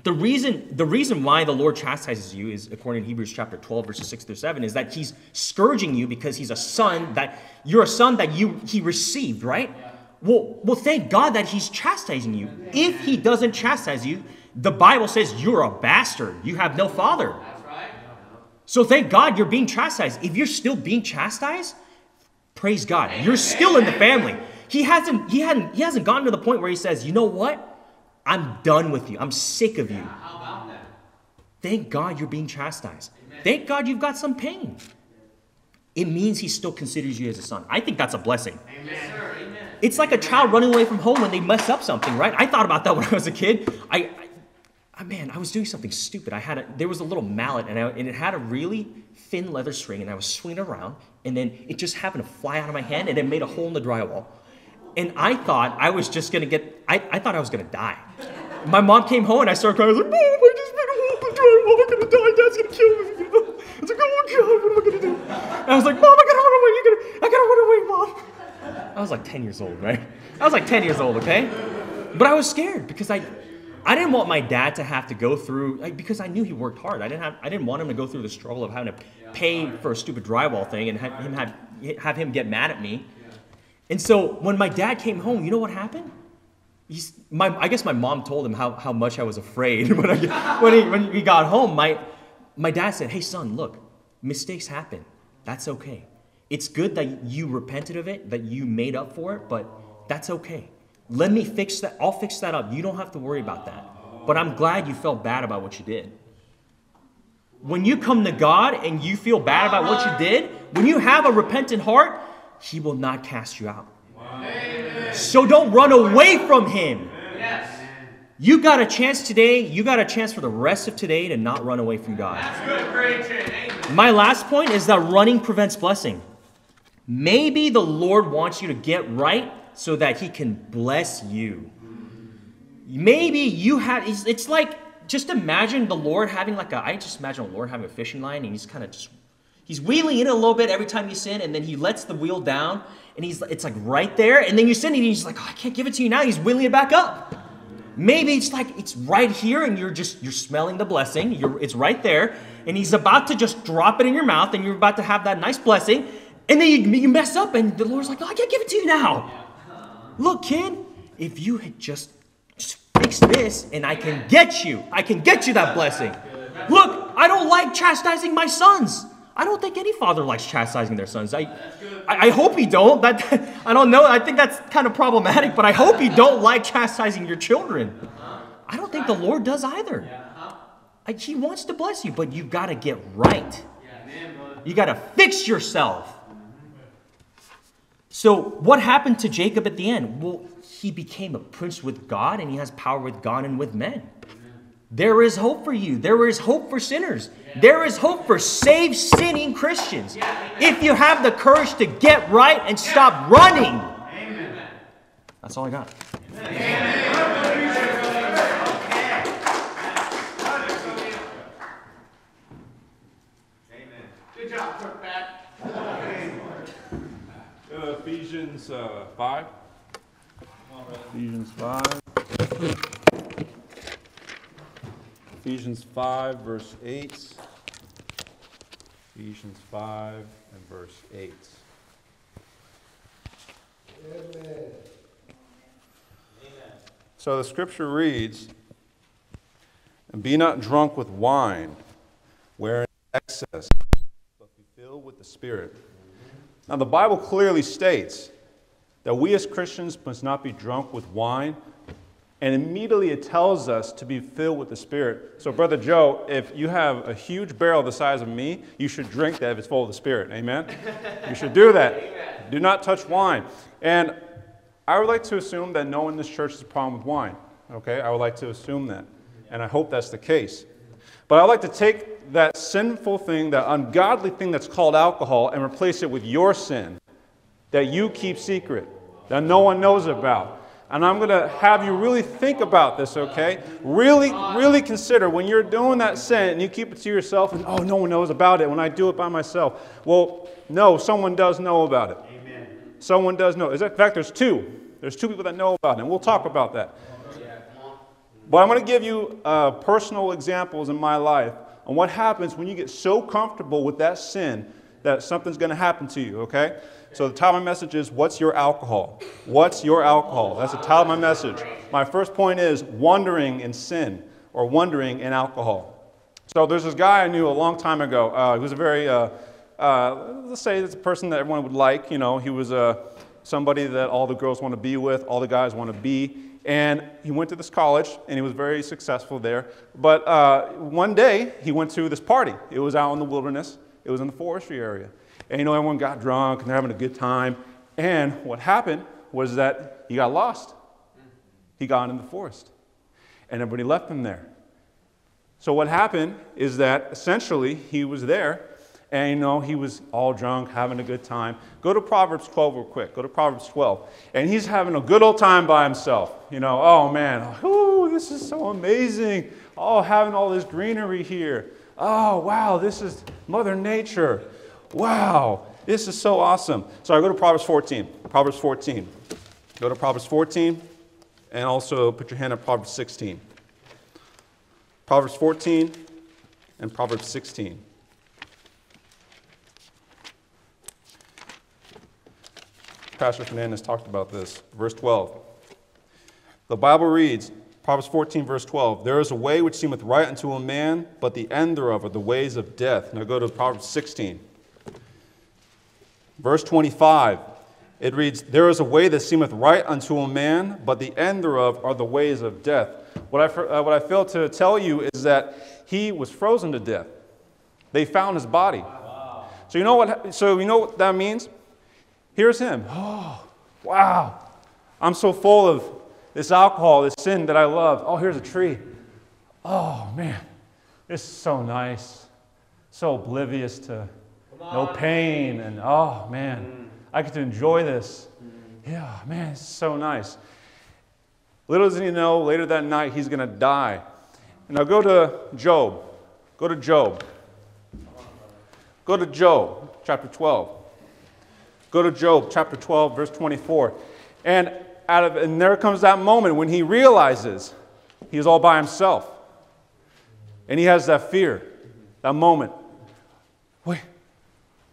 the reason the reason why the Lord chastises you is, according to Hebrews chapter twelve, verses six through seven, is that he's scourging you because he's a son that you're a son that you he received, right? Well, well, thank God that he's chastising you. If he doesn't chastise you, the Bible says you're a bastard. You have no father. So thank God you're being chastised. If you're still being chastised, praise God. You're still in the family. He hasn't, he hadn't, he hasn't gotten to the point where he says, you know what? I'm done with you. I'm sick of you. Yeah, how about that? Thank God you're being chastised. Amen. Thank God you've got some pain. It means he still considers you as a son. I think that's a blessing. Amen. Yes, sir. Amen. It's like a child running away from home when they mess up something, right? I thought about that when I was a kid. I, I man, I was doing something stupid. I had a, there was a little mallet, and, I, and it had a really thin leather string, and I was swinging around, and then it just happened to fly out of my hand, and it made a hole in the drywall. And I thought I was just going to get, I, I thought I was going to die. My mom came home and I started crying. I was like, Mom, I just made a hole in the drywall. I'm going to die. Dad's going to kill me. I was like, oh God, what am I going to do? And I was like, Mom, I got to run away. You're gonna, I got to run away, Mom. I was like ten years old, right? I was like ten years old, okay? But I was scared because I, I didn't want my dad to have to go through, like, because I knew he worked hard. I didn't have, I didn't want him to go through the struggle of having to pay for a stupid drywall thing and have him, have, have him get mad at me. And so when my dad came home, you know what happened? He's, my, I guess my mom told him how, how much I was afraid. when, I, when, he, when he got home, my, my dad said, hey, son, look, mistakes happen. That's okay. It's good that you repented of it, that you made up for it, but that's okay. Let me fix that. I'll fix that up. You don't have to worry about that. But I'm glad you felt bad about what you did. When you come to God and you feel bad about what you did, when you have a repentant heart, he will not cast you out. Wow. So don't run away from him. Yes. You got a chance today. You got a chance for the rest of today to not run away from God. That's good. My last point is that running prevents blessing. Maybe the Lord wants you to get right so that he can bless you. Maybe you have, it's, it's like, just imagine the Lord having like a, I just imagine the Lord having a fishing line and he's kind of just, he's wheeling in a little bit every time you sin, and then he lets the wheel down, and he's it's like right there, and then you sin, and he's like, oh, I can't give it to you now. He's wheeling it back up. Maybe it's like it's right here, and you're just you're smelling the blessing. You're it's right there, and he's about to just drop it in your mouth, and you're about to have that nice blessing, and then you, you mess up, and the Lord's like, oh, I can't give it to you now. Look, kid, if you had just, just fixed this, and I can get you, I can get you that blessing. Look, I don't like chastising my sons. I don't think any father likes chastising their sons. I, I, I hope you don't. That, I don't know. I think that's kind of problematic, but I hope you don't like chastising your children. I don't think the Lord does either. I, he wants to bless you, but you've got to get right. You got to fix yourself. So what happened to Jacob at the end? Well, he became a prince with God, and he has power with God and with men. There is hope for you. There is hope for sinners. There is hope for saved, sinning Christians. If you have the courage to get right and stop running. Amen. That's all I got. Amen. Good job, Kirkpatrick. Ephesians uh, five. Ephesians five. Ephesians five, verse eight. Ephesians five and verse eight. Amen. So the scripture reads, and be not drunk with wine, wherein excess, but be filled with the Spirit. Now the Bible clearly states that we as Christians must not be drunk with wine. And immediately it tells us to be filled with the Spirit. So, Brother Joe, if you have a huge barrel the size of me, you should drink that if it's full of the Spirit. Amen? You should do that. Amen. Do not touch wine. And I would like to assume that no one in this church has a problem with wine. Okay? I would like to assume that. And I hope that's the case. But I'd like to take that sinful thing, that ungodly thing that's called alcohol, and replace it with your sin that you keep secret, that no one knows about. And I'm going to have you really think about this, okay? Really, really consider when you're doing that sin and you keep it to yourself and, oh, no one knows about it when I do it by myself. Well, no, someone does know about it. Amen. Someone does know. In fact, there's two. There's two people that know about it, and we'll talk about that. But I'm going to give you uh, personal examples in my life on what happens when you get so comfortable with that sin that something's going to happen to you, okay? So the title of my message is, what's your alcohol? What's your alcohol? That's the title of my message. My first point is wandering in sin, or wandering in alcohol. So there's this guy I knew a long time ago. Uh, he was a very, uh, uh, let's say it's a person that everyone would like. You know, he was uh, somebody that all the girls want to be with, all the guys want to be. And he went to this college, and he was very successful there. But uh, one day, he went to this party. It was out in the wilderness. It was in the forestry area. And, you know, everyone got drunk, and they're having a good time. And what happened was that he got lost. He got in the forest. And everybody left him there. So what happened is that, essentially, he was there. And, you know, he was all drunk, having a good time. Go to Proverbs twelve real quick. Go to Proverbs twelve. And he's having a good old time by himself. You know, oh, man, oh, this is so amazing. Oh, having all this greenery here. Oh, wow, this is Mother Nature. Wow, this is so awesome. So I go to Proverbs fourteen. Proverbs fourteen. Go to Proverbs fourteen, and also put your hand on Proverbs sixteen. Proverbs fourteen and Proverbs sixteen. Pastor Fernandez talked about this. Verse twelve. The Bible reads, Proverbs fourteen, verse twelve, there is a way which seemeth right unto a man, but the end thereof are the ways of death. Now go to Proverbs sixteen. Verse twenty-five, it reads, there is a way that seemeth right unto a man, but the end thereof are the ways of death. What I, uh, what I failed to tell you is that he was frozen to death. They found his body. Wow. So, you know what, so you know what that means? Here's him. Oh, wow. I'm so full of this alcohol, this sin that I love. Oh, here's a tree. Oh, man. This is so nice. So oblivious to no pain. And oh, man, I get to enjoy this. Yeah, man, it's so nice. Little does he know, later that night, he's going to die. Now go to Job. Go to Job. Go to Job, chapter twelve. Go to Job, chapter twelve, verse twenty-four. And out of, and there comes that moment when he realizes he's all by himself. And he has that fear, that moment. Wait,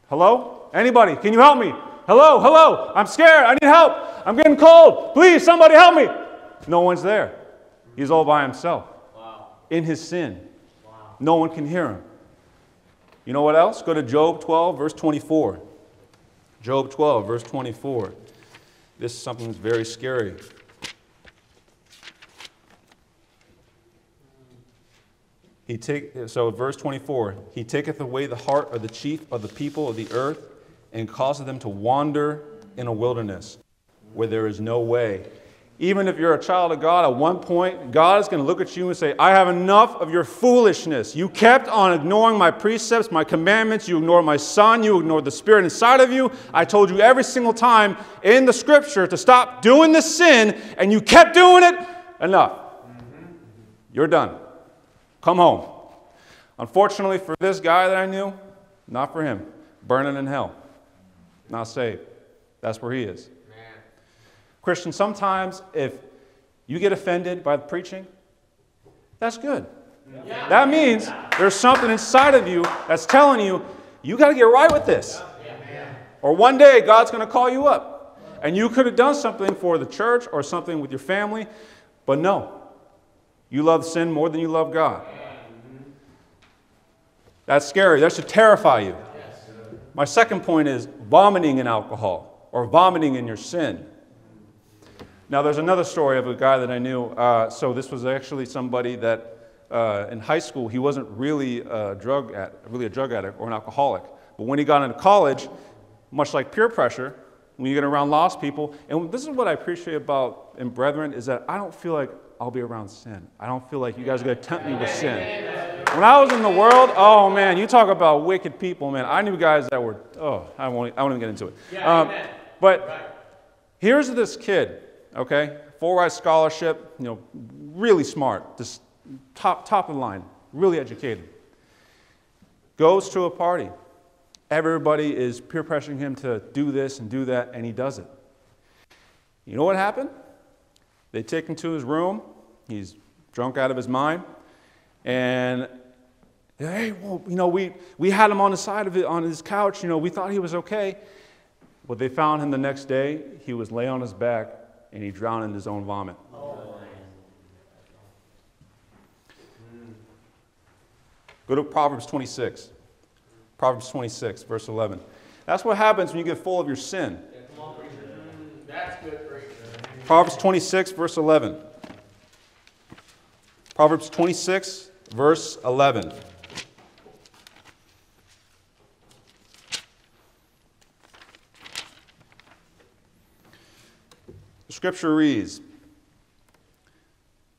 hello? Anybody, can you help me? Hello, hello, I'm scared, I need help. I'm getting cold, please, somebody help me. No one's there. He's all by himself. Wow. In his sin. Wow. No one can hear him. You know what else? Go to Job twelve, verse twenty-four. Job twelve, verse twenty-four. This is something that's very scary. He take, so verse twenty-four, he taketh away the heart of the chief of the people of the earth, and causeth them to wander in a wilderness where there is no way. Even if you're a child of God, at one point, God is going to look at you and say, I have enough of your foolishness. You kept on ignoring my precepts, my commandments. You ignored my son. You ignored the spirit inside of you. I told you every single time in the scripture to stop doing this sin, and you kept doing it. Enough. You're done. Come home. Unfortunately for this guy that I knew, not for him. Burning in hell. Not saved. That's where he is. Christian, sometimes if you get offended by the preaching, that's good. Yeah. That means there's something inside of you that's telling you, you got to get right with this. Yeah. Or one day God's going to call you up. And you could have done something for the church or something with your family. But no, you love sin more than you love God. Yeah. That's scary. That should terrify you. Yes. My second point is vomiting in alcohol or vomiting in your sin. Now, there's another story of a guy that I knew. Uh, so this was actually somebody that uh, in high school, he wasn't really a, drug ad really a drug addict or an alcoholic. But when he got into college, much like peer pressure, when you get around lost people, and this is what I appreciate about in Brethren, is that I don't feel like I'll be around sin. I don't feel like you guys are going to tempt me with sin. When I was in the world, oh, man, you talk about wicked people, man. I knew guys that were, oh, I won't, I won't even get into it. Um, but here's this kid. Okay, full-ride scholarship, you know, really smart, just top, top of the line, really educated. Goes to a party. Everybody is peer pressuring him to do this and do that, and he does it. You know what happened? They take him to his room. He's drunk out of his mind. And, hey, well, you know, we, we had him on the side of it, on his couch. You know, we thought he was okay. Well, they found him the next day. He was lay on his back, and he drowned in his own vomit. Oh, man. Go to Proverbs twenty-six. Proverbs twenty-six, verse eleven. That's what happens when you get full of your sin. Yeah, come on, preacher. That's good, preacher. Proverbs twenty-six, verse eleven. Proverbs twenty-six, verse eleven. The scripture reads,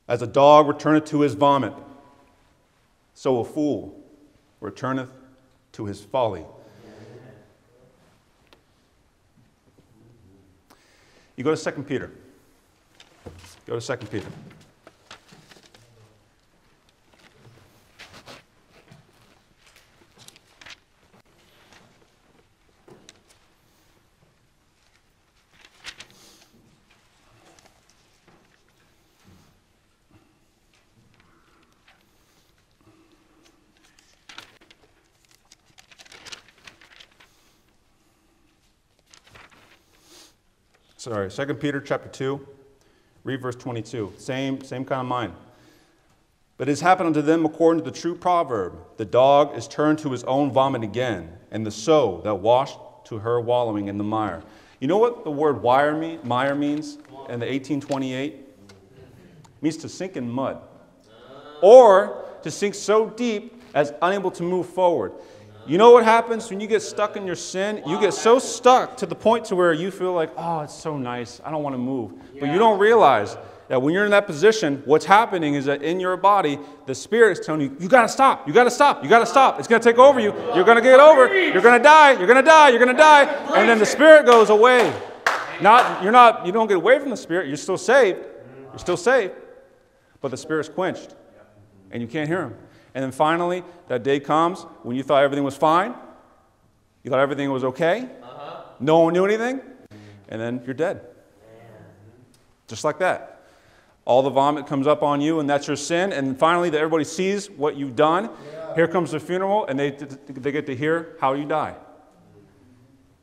"As a dog returneth to his vomit, so a fool returneth to his folly." You go to Second Peter. Go to Second Peter. Sorry, Second Peter chapter two, read verse twenty-two. Same, same kind of mind. "But it has happened unto them according to the true proverb, the dog is turned to his own vomit again, and the sow that washed to her wallowing in the mire." You know what the word wire mean, mire means in the eighteen twenty-eight? It means to sink in mud. Or to sink so deep as unable to move forward. You know what happens when you get stuck in your sin? You get so stuck to the point to where you feel like, oh, it's so nice, I don't want to move. But you don't realize that when you're in that position, what's happening is that in your body, the Spirit is telling you, you got to stop, you got to stop, you got to stop. It's going to take over you. You're going to get over. You're going to die. You're going to die. You're going to die. And then the Spirit goes away. Not, you're not, you don't get away from the Spirit. You're still saved. You're still saved. But the Spirit's quenched, and you can't hear Him. And then finally, that day comes when you thought everything was fine. You thought everything was okay. Uh-huh. No one knew anything. And then you're dead. Man. Just like that. All the vomit comes up on you, and that's your sin. And finally, that everybody sees what you've done. Yeah. Here comes the funeral, and they, they get to hear how you die.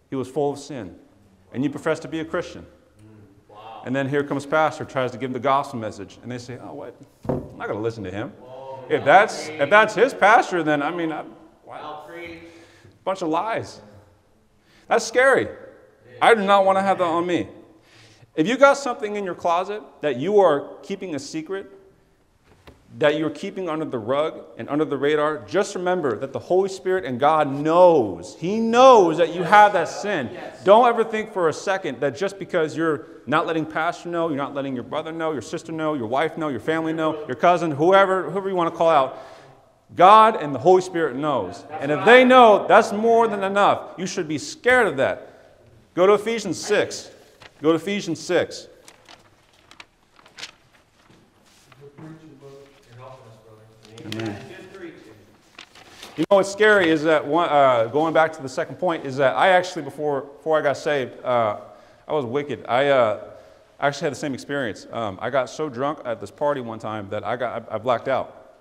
He was full of sin. And you profess to be a Christian. Wow. And then here comes pastor, tries to give him the gospel message. And they say, oh, what? I'm not going to listen to him. If that's, if that's his pastor, then, I mean, I, wow, bunch of lies. That's scary. I do not want to have that on me. If you got something in your closet that you are keeping a secret, that you're keeping under the rug and under the radar, just remember that the Holy Spirit and God knows. He knows that you have that sin. Don't ever think for a second that just because you're not letting pastor know, you're not letting your brother know, your sister know, your wife know, your family know, your cousin, whoever, whoever you want to call out, God and the Holy Spirit knows. And if they know, that's more than enough. You should be scared of that. Go to Ephesians six. Go to Ephesians six. Amen. You know what's scary is that, one, uh, going back to the second point, is that I actually, before, before I got saved, uh, I was wicked. I uh, actually had the same experience. Um, I got so drunk at this party one time that I, got, I, I blacked out.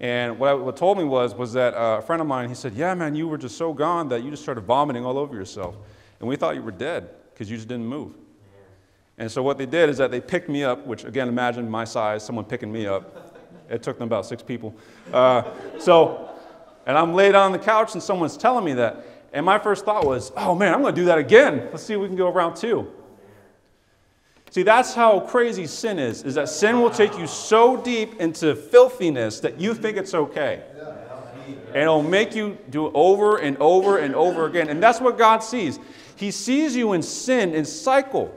And what, I, what told me was, was that uh, a friend of mine, he said, yeah, man, you were just so gone that you just started vomiting all over yourself. And we thought you were dead because you just didn't move. And so what they did is that they picked me up, which, again, imagine my size, someone picking me up. It took them about six people. Uh, so, and I'm laid on the couch and someone's telling me that. And my first thought was, oh man, I'm going to do that again. Let's see if we can go round two. See, that's how crazy sin is, is that sin will take you so deep into filthiness that you think it's okay. And it'll make you do it over and over and over again. And that's what God sees. He sees you in sin, in cycle.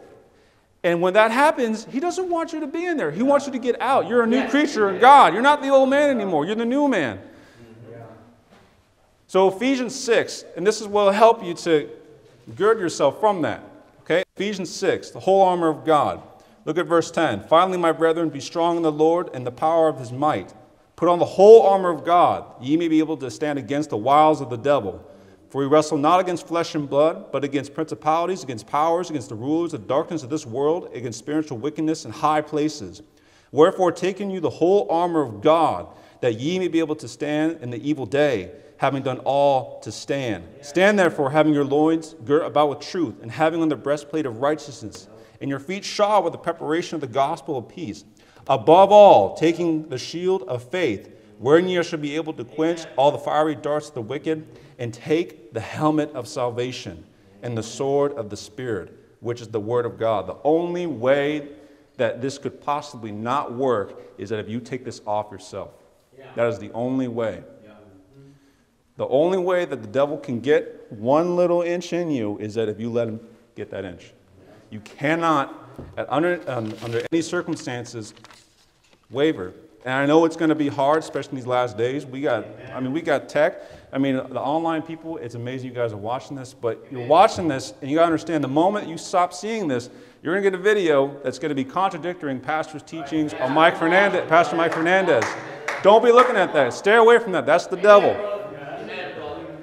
And when that happens, He doesn't want you to be in there. He wants you to get out. You're a new creature in God. You're not the old man anymore. You're the new man. So Ephesians six, and this is what will help you to gird yourself from that. Okay? Ephesians six, the whole armor of God. Look at verse ten. Finally, my brethren, be strong in the Lord and the power of his might. Put on the whole armor of God. Ye may be able to stand against the wiles of the devil. For we wrestle not against flesh and blood, but against principalities, against powers, against the rulers of darkness of this world, against spiritual wickedness in high places. Wherefore, taking you the whole armor of God, that ye may be able to stand in the evil day, having done all to stand. Stand therefore, having your loins girt about with truth, and having on the breastplate of righteousness, and your feet shod with the preparation of the gospel of peace. Above all, taking the shield of faith, wherein ye shall be able to quench all the fiery darts of the wicked, and take the helmet of salvation and the sword of the Spirit, which is the word of God. The only way that this could possibly not work is that if you take this off yourself. Yeah. That is the only way. Yeah. Mm-hmm. The only way that the devil can get one little inch in you is that if you let him get that inch. You cannot, at under, um, under any circumstances, waver. And I know it's going to be hard, especially in these last days. We got, Amen. I mean, we got tech. I mean, the online people, it's amazing you guys are watching this, but Amen. You're watching this, and you got to understand, the moment you stop seeing this, you're going to get a video that's going to be contradicting pastor's teachings Amen. On Mike Fernandez, Pastor Mike Fernandez. Don't be looking at that. Stay away from that. That's the Amen. Devil. Amen.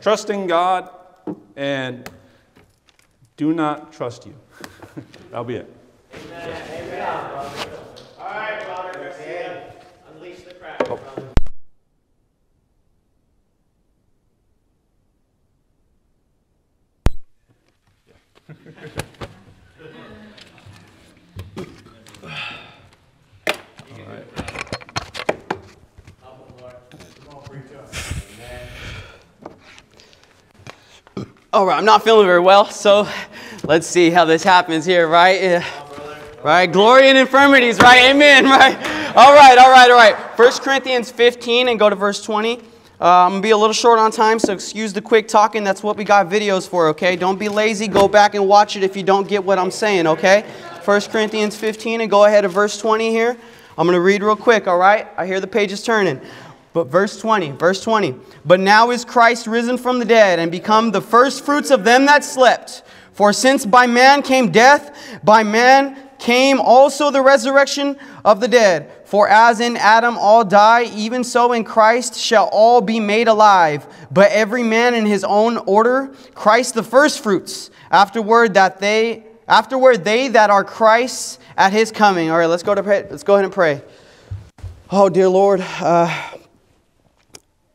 Trusting God, and do not trust you. That'll be it. Amen. So. Amen. All right, brother. Amen. Unleash the crack, oh. brother. All right. All right, I'm not feeling very well, so let's see how this happens here, right? Yeah. Right, glory in infirmities, right? Amen, right? All right, all right, all right. First Corinthians fifteen and go to verse twenty. Uh, I'm going to be a little short on time, so excuse the quick talking. That's what we got videos for, okay? Don't be lazy. Go back and watch it if you don't get what I'm saying, okay? First Corinthians fifteen and go ahead to verse twenty here. I'm going to read real quick, all right? I hear the pages turning. But verse twenty, verse twenty. But now is Christ risen from the dead and become the first fruits of them that slept. For since by man came death, by man came also the resurrection of the dead. For as in Adam all die, even so in Christ shall all be made alive. But every man in his own order, Christ the firstfruits, afterward that they, afterward they that are Christ's at his coming. All right, let's go to pray. Let's go ahead and pray. Oh dear Lord, uh,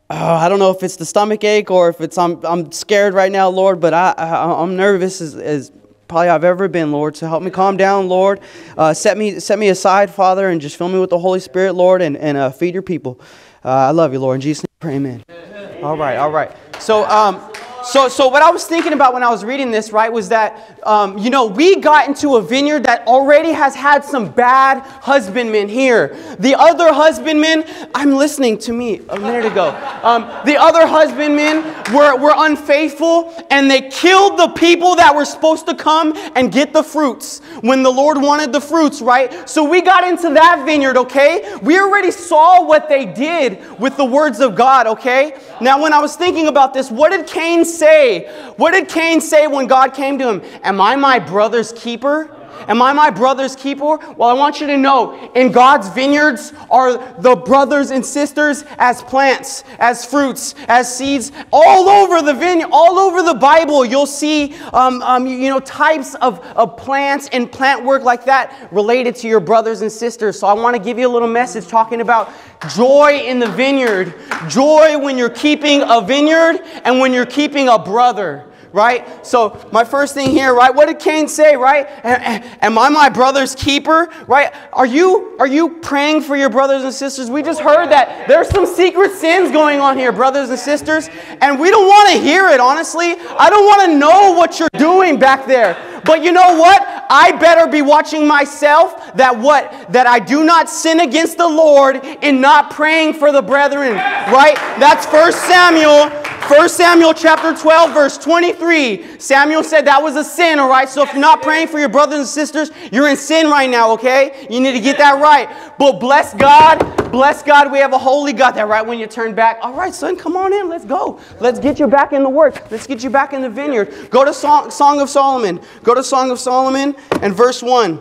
Uh, I don't know if it's the stomach ache or if it's I'm, I'm scared right now, Lord, but I, I, I'm nervous as, as probably I've ever been, Lord. So help me calm down, Lord. Uh, set me set me aside, Father, and just fill me with the Holy Spirit, Lord, and, and uh, feed your people. Uh, I love you, Lord. In Jesus' name, pray, amen. Amen. All right, all right. So, um, so, so what I was thinking about when I was reading this, right, was that, um, you know, we got into a vineyard that already has had some bad husbandmen here. The other husbandmen, I'm listening to me a minute ago. Um, the other husbandmen were, were unfaithful, and they killed the people that were supposed to come and get the fruits when the Lord wanted the fruits, right? So we got into that vineyard, okay? We already saw what they did with the words of God, okay? Now, when I was thinking about this, what did Cain say? say? What did Cain say when God came to him? Am I my brother's keeper? Am I my brother's keeper? Well, I want you to know, in God's vineyards are the brothers and sisters as plants, as fruits, as seeds. All over the vineyard, all over the Bible, you'll see um, um, you know, types of, of plants and plant work like that related to your brothers and sisters. So I want to give you a little message talking about joy in the vineyard. Joy when you're keeping a vineyard and when you're keeping a brother. Right? So my first thing here, right? What did Cain say, right? Am I my brother's keeper? Right? Are you, are you praying for your brothers and sisters? We just heard that there's some secret sins going on here, brothers and sisters. And we don't want to hear it, honestly. I don't want to know what you're doing back there. But you know what? I better be watching myself that what? That I do not sin against the Lord in not praying for the brethren. Right? That's First Samuel, First Samuel chapter twelve, verse twenty-three. Samuel said that was a sin, all right? So if you're not praying for your brothers and sisters, you're in sin right now, okay? You need to get that right. But bless God. Bless God, we have a holy God that right when you turn back, all right, son, come on in, let's go. Let's get you back in the work. Let's get you back in the vineyard. Go to Song, Song of Solomon. Go to Song of Solomon and verse one.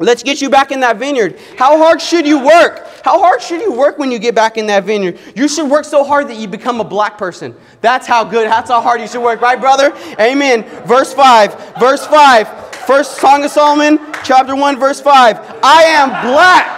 Let's get you back in that vineyard. How hard should you work? How hard should you work when you get back in that vineyard? You should work so hard that you become a black person. That's how good, that's how hard you should work. Right, brother? Amen. Verse five. Verse five. First Song of Solomon, chapter one, verse five. I am black.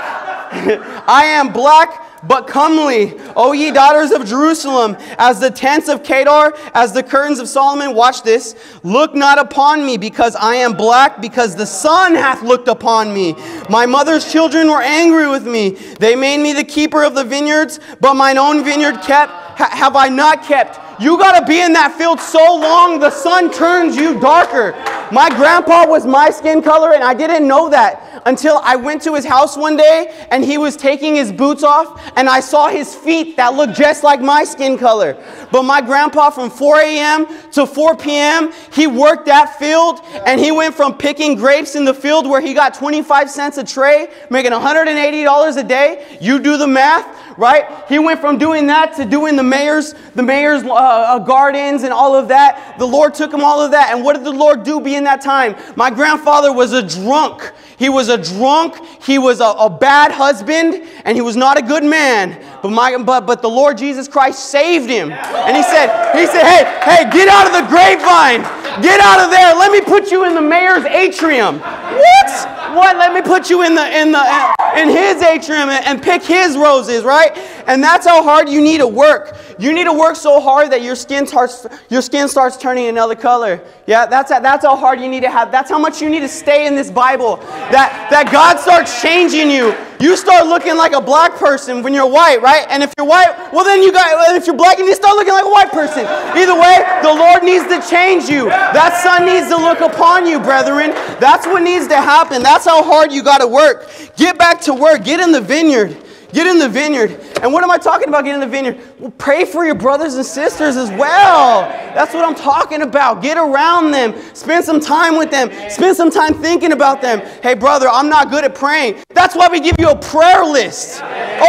I am black, but comely, O ye daughters of Jerusalem, as the tents of Kedar, as the curtains of Solomon. Watch this. Look not upon me, because I am black, because the sun hath looked upon me. My mother's children were angry with me. They made me the keeper of the vineyards, but mine own vineyard kept, ha have I not kept. You got to be in that field so long, the sun turns you darker. My grandpa was my skin color, and I didn't know that until I went to his house one day, and he was taking his boots off, and I saw his feet that looked just like my skin color. But my grandpa, from four A M to four P M, he worked that field, and he went from picking grapes in the field where he got twenty-five cents a tray, making one hundred eighty dollars a day. You do the math, right? He went from doing that to doing the mayor's, the mayor's, uh, Uh, gardens and all of that. The Lord took him all of that. And what did the Lord do be in that time? My grandfather was a drunk. He was a drunk. He was a, a bad husband, and he was not a good man. But my, but, but the Lord Jesus Christ saved him. And he said, he said, hey, hey, get out of the grapevine. Get out of there. Let me put you in the mayor's atrium. What? What? Let me put you in the, in the, in his atrium and, and pick his roses, right? And that's how hard you need to work. You need to work so hard that your skin starts, your skin starts turning another color. Yeah, that's that's how hard you need to have. That's how much you need to stay in this Bible. That that God starts changing you. You start looking like a black person when you're white, right? And if you're white, well then you got. If you're black, you need to start looking like a white person. Either way, the Lord needs to change you. That sun needs to look upon you, brethren. That's what needs to happen. That's how hard you got to work. Get back to work. Get in the vineyard. Get in the vineyard. And what am I talking about? Get in the vineyard. Well, pray for your brothers and sisters as well. That's what I'm talking about. Get around them. Spend some time with them. Spend some time thinking about them. Hey, brother, I'm not good at praying. That's why we give you a prayer list.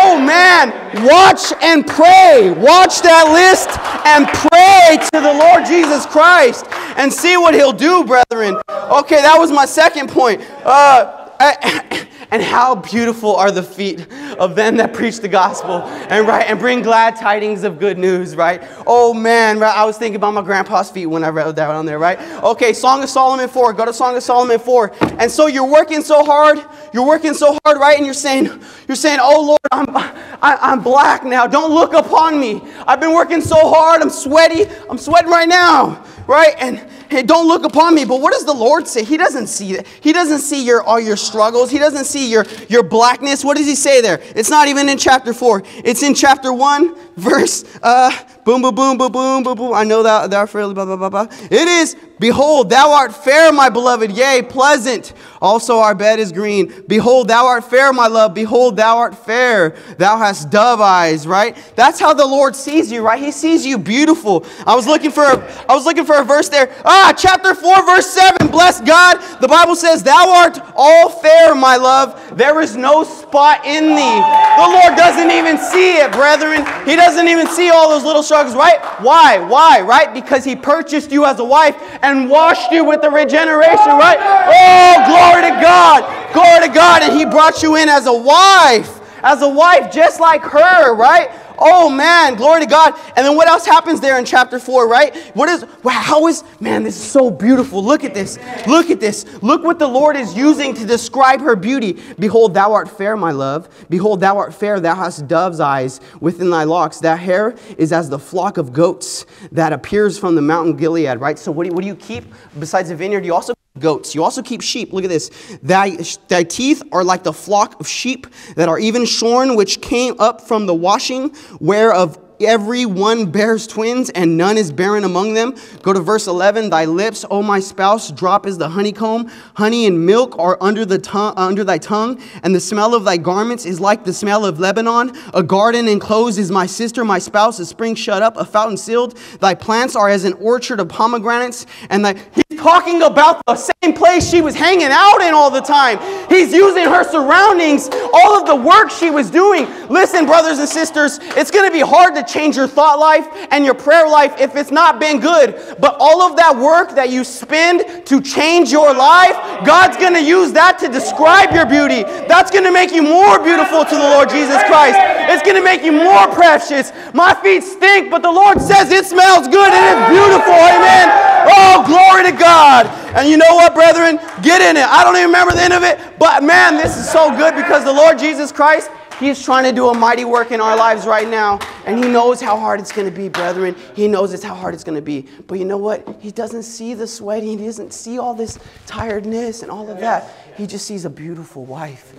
Oh, man. Watch and pray. Watch that list and pray to the Lord Jesus Christ and see what he'll do, brethren. Okay, that was my second point. Uh, I, And how beautiful are the feet of them that preach the gospel and right and bring glad tidings of good news, right? Oh man, right? I was thinking about my grandpa's feet when I read that on there, right? Okay, Song of Solomon four. Go to Song of Solomon four. And so you're working so hard, you're working so hard, right? And you're saying, you're saying, oh Lord, I'm I, I'm black now. Don't look upon me. I've been working so hard. I'm sweaty. I'm sweating right now, right? And hey, don't look upon me. But what does the Lord say? He doesn't see that. He doesn't see your all your struggles. He doesn't see your, your blackness. What does he say there? It's not even in chapter four. It's in chapter one, verse uh, boom, boom, boom, boom, boom, boom, boom. I know that that fairly blah blah blah blah. It is, behold, thou art fair, my beloved, yea, pleasant. Also our bed is green. Behold, thou art fair, my love. Behold, thou art fair. Thou hast dove eyes, right? That's how the Lord sees you, right? He sees you beautiful. I was looking for a, I was looking for a verse there. Ah, chapter four, verse seven. Bless God. The Bible says, thou art all fair, my love. There is no spot in thee. The Lord doesn't even see it, brethren. He doesn't even see all those little struggles, right? Why? Why? Right? Because he purchased you as a wife and washed you with the regeneration, right? Oh, glory to God. Glory to God. And he brought you in as a wife. As a wife, just like her, right? Oh, man, glory to God. And then what else happens there in chapter four, right? What is, how is, man, this is so beautiful. Look at this. Look at this. Look what the Lord is using to describe her beauty. Behold, thou art fair, my love. Behold, thou art fair. Thou hast dove's eyes within thy locks. Thy hair is as the flock of goats that appears from the mountain Gilead, right? So what do you, what do you keep besides the vineyard? You also keep goats. You also keep sheep. Look at this. Thy, thy teeth are like the flock of sheep that are even shorn, which came up from the washing, whereof every one bears twins, and none is barren among them. Go to verse eleven. Thy lips, O my spouse, drop is the honeycomb. Honey and milk are under the tongue, uh, under thy tongue, and the smell of thy garments is like the smell of Lebanon. A garden enclosed is my sister, my spouse, a spring shut up, a fountain sealed. Thy plants are as an orchard of pomegranates, and thy... He talking about the same place she was hanging out in all the time. He's using her surroundings, all of the work she was doing. Listen, brothers and sisters, it's going to be hard to change your thought life and your prayer life if it's not been good. But all of that work that you spend to change your life, God's going to use that to describe your beauty. That's going to make you more beautiful to the Lord Jesus Christ. It's going to make you more precious. My feet stink, but the Lord says it smells good and it's beautiful. Amen. Oh, glory to God. And you know what, brethren? Get in it. I don't even remember the end of it, but man, this is so good because the Lord Jesus Christ, He's trying to do a mighty work in our lives right now. And He knows how hard it's going to be, brethren. He knows it's how hard it's going to be. But you know what? He doesn't see the sweat. He doesn't see all this tiredness and all of that. He just sees a beautiful wife.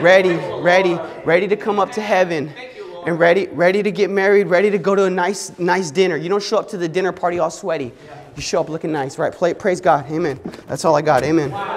Ready, ready, ready to come up to heaven. And ready, ready to get married, ready to go to a nice, nice dinner. You don't show up to the dinner party all sweaty. You show up looking nice, right? Praise God. Amen. That's all I got. Amen.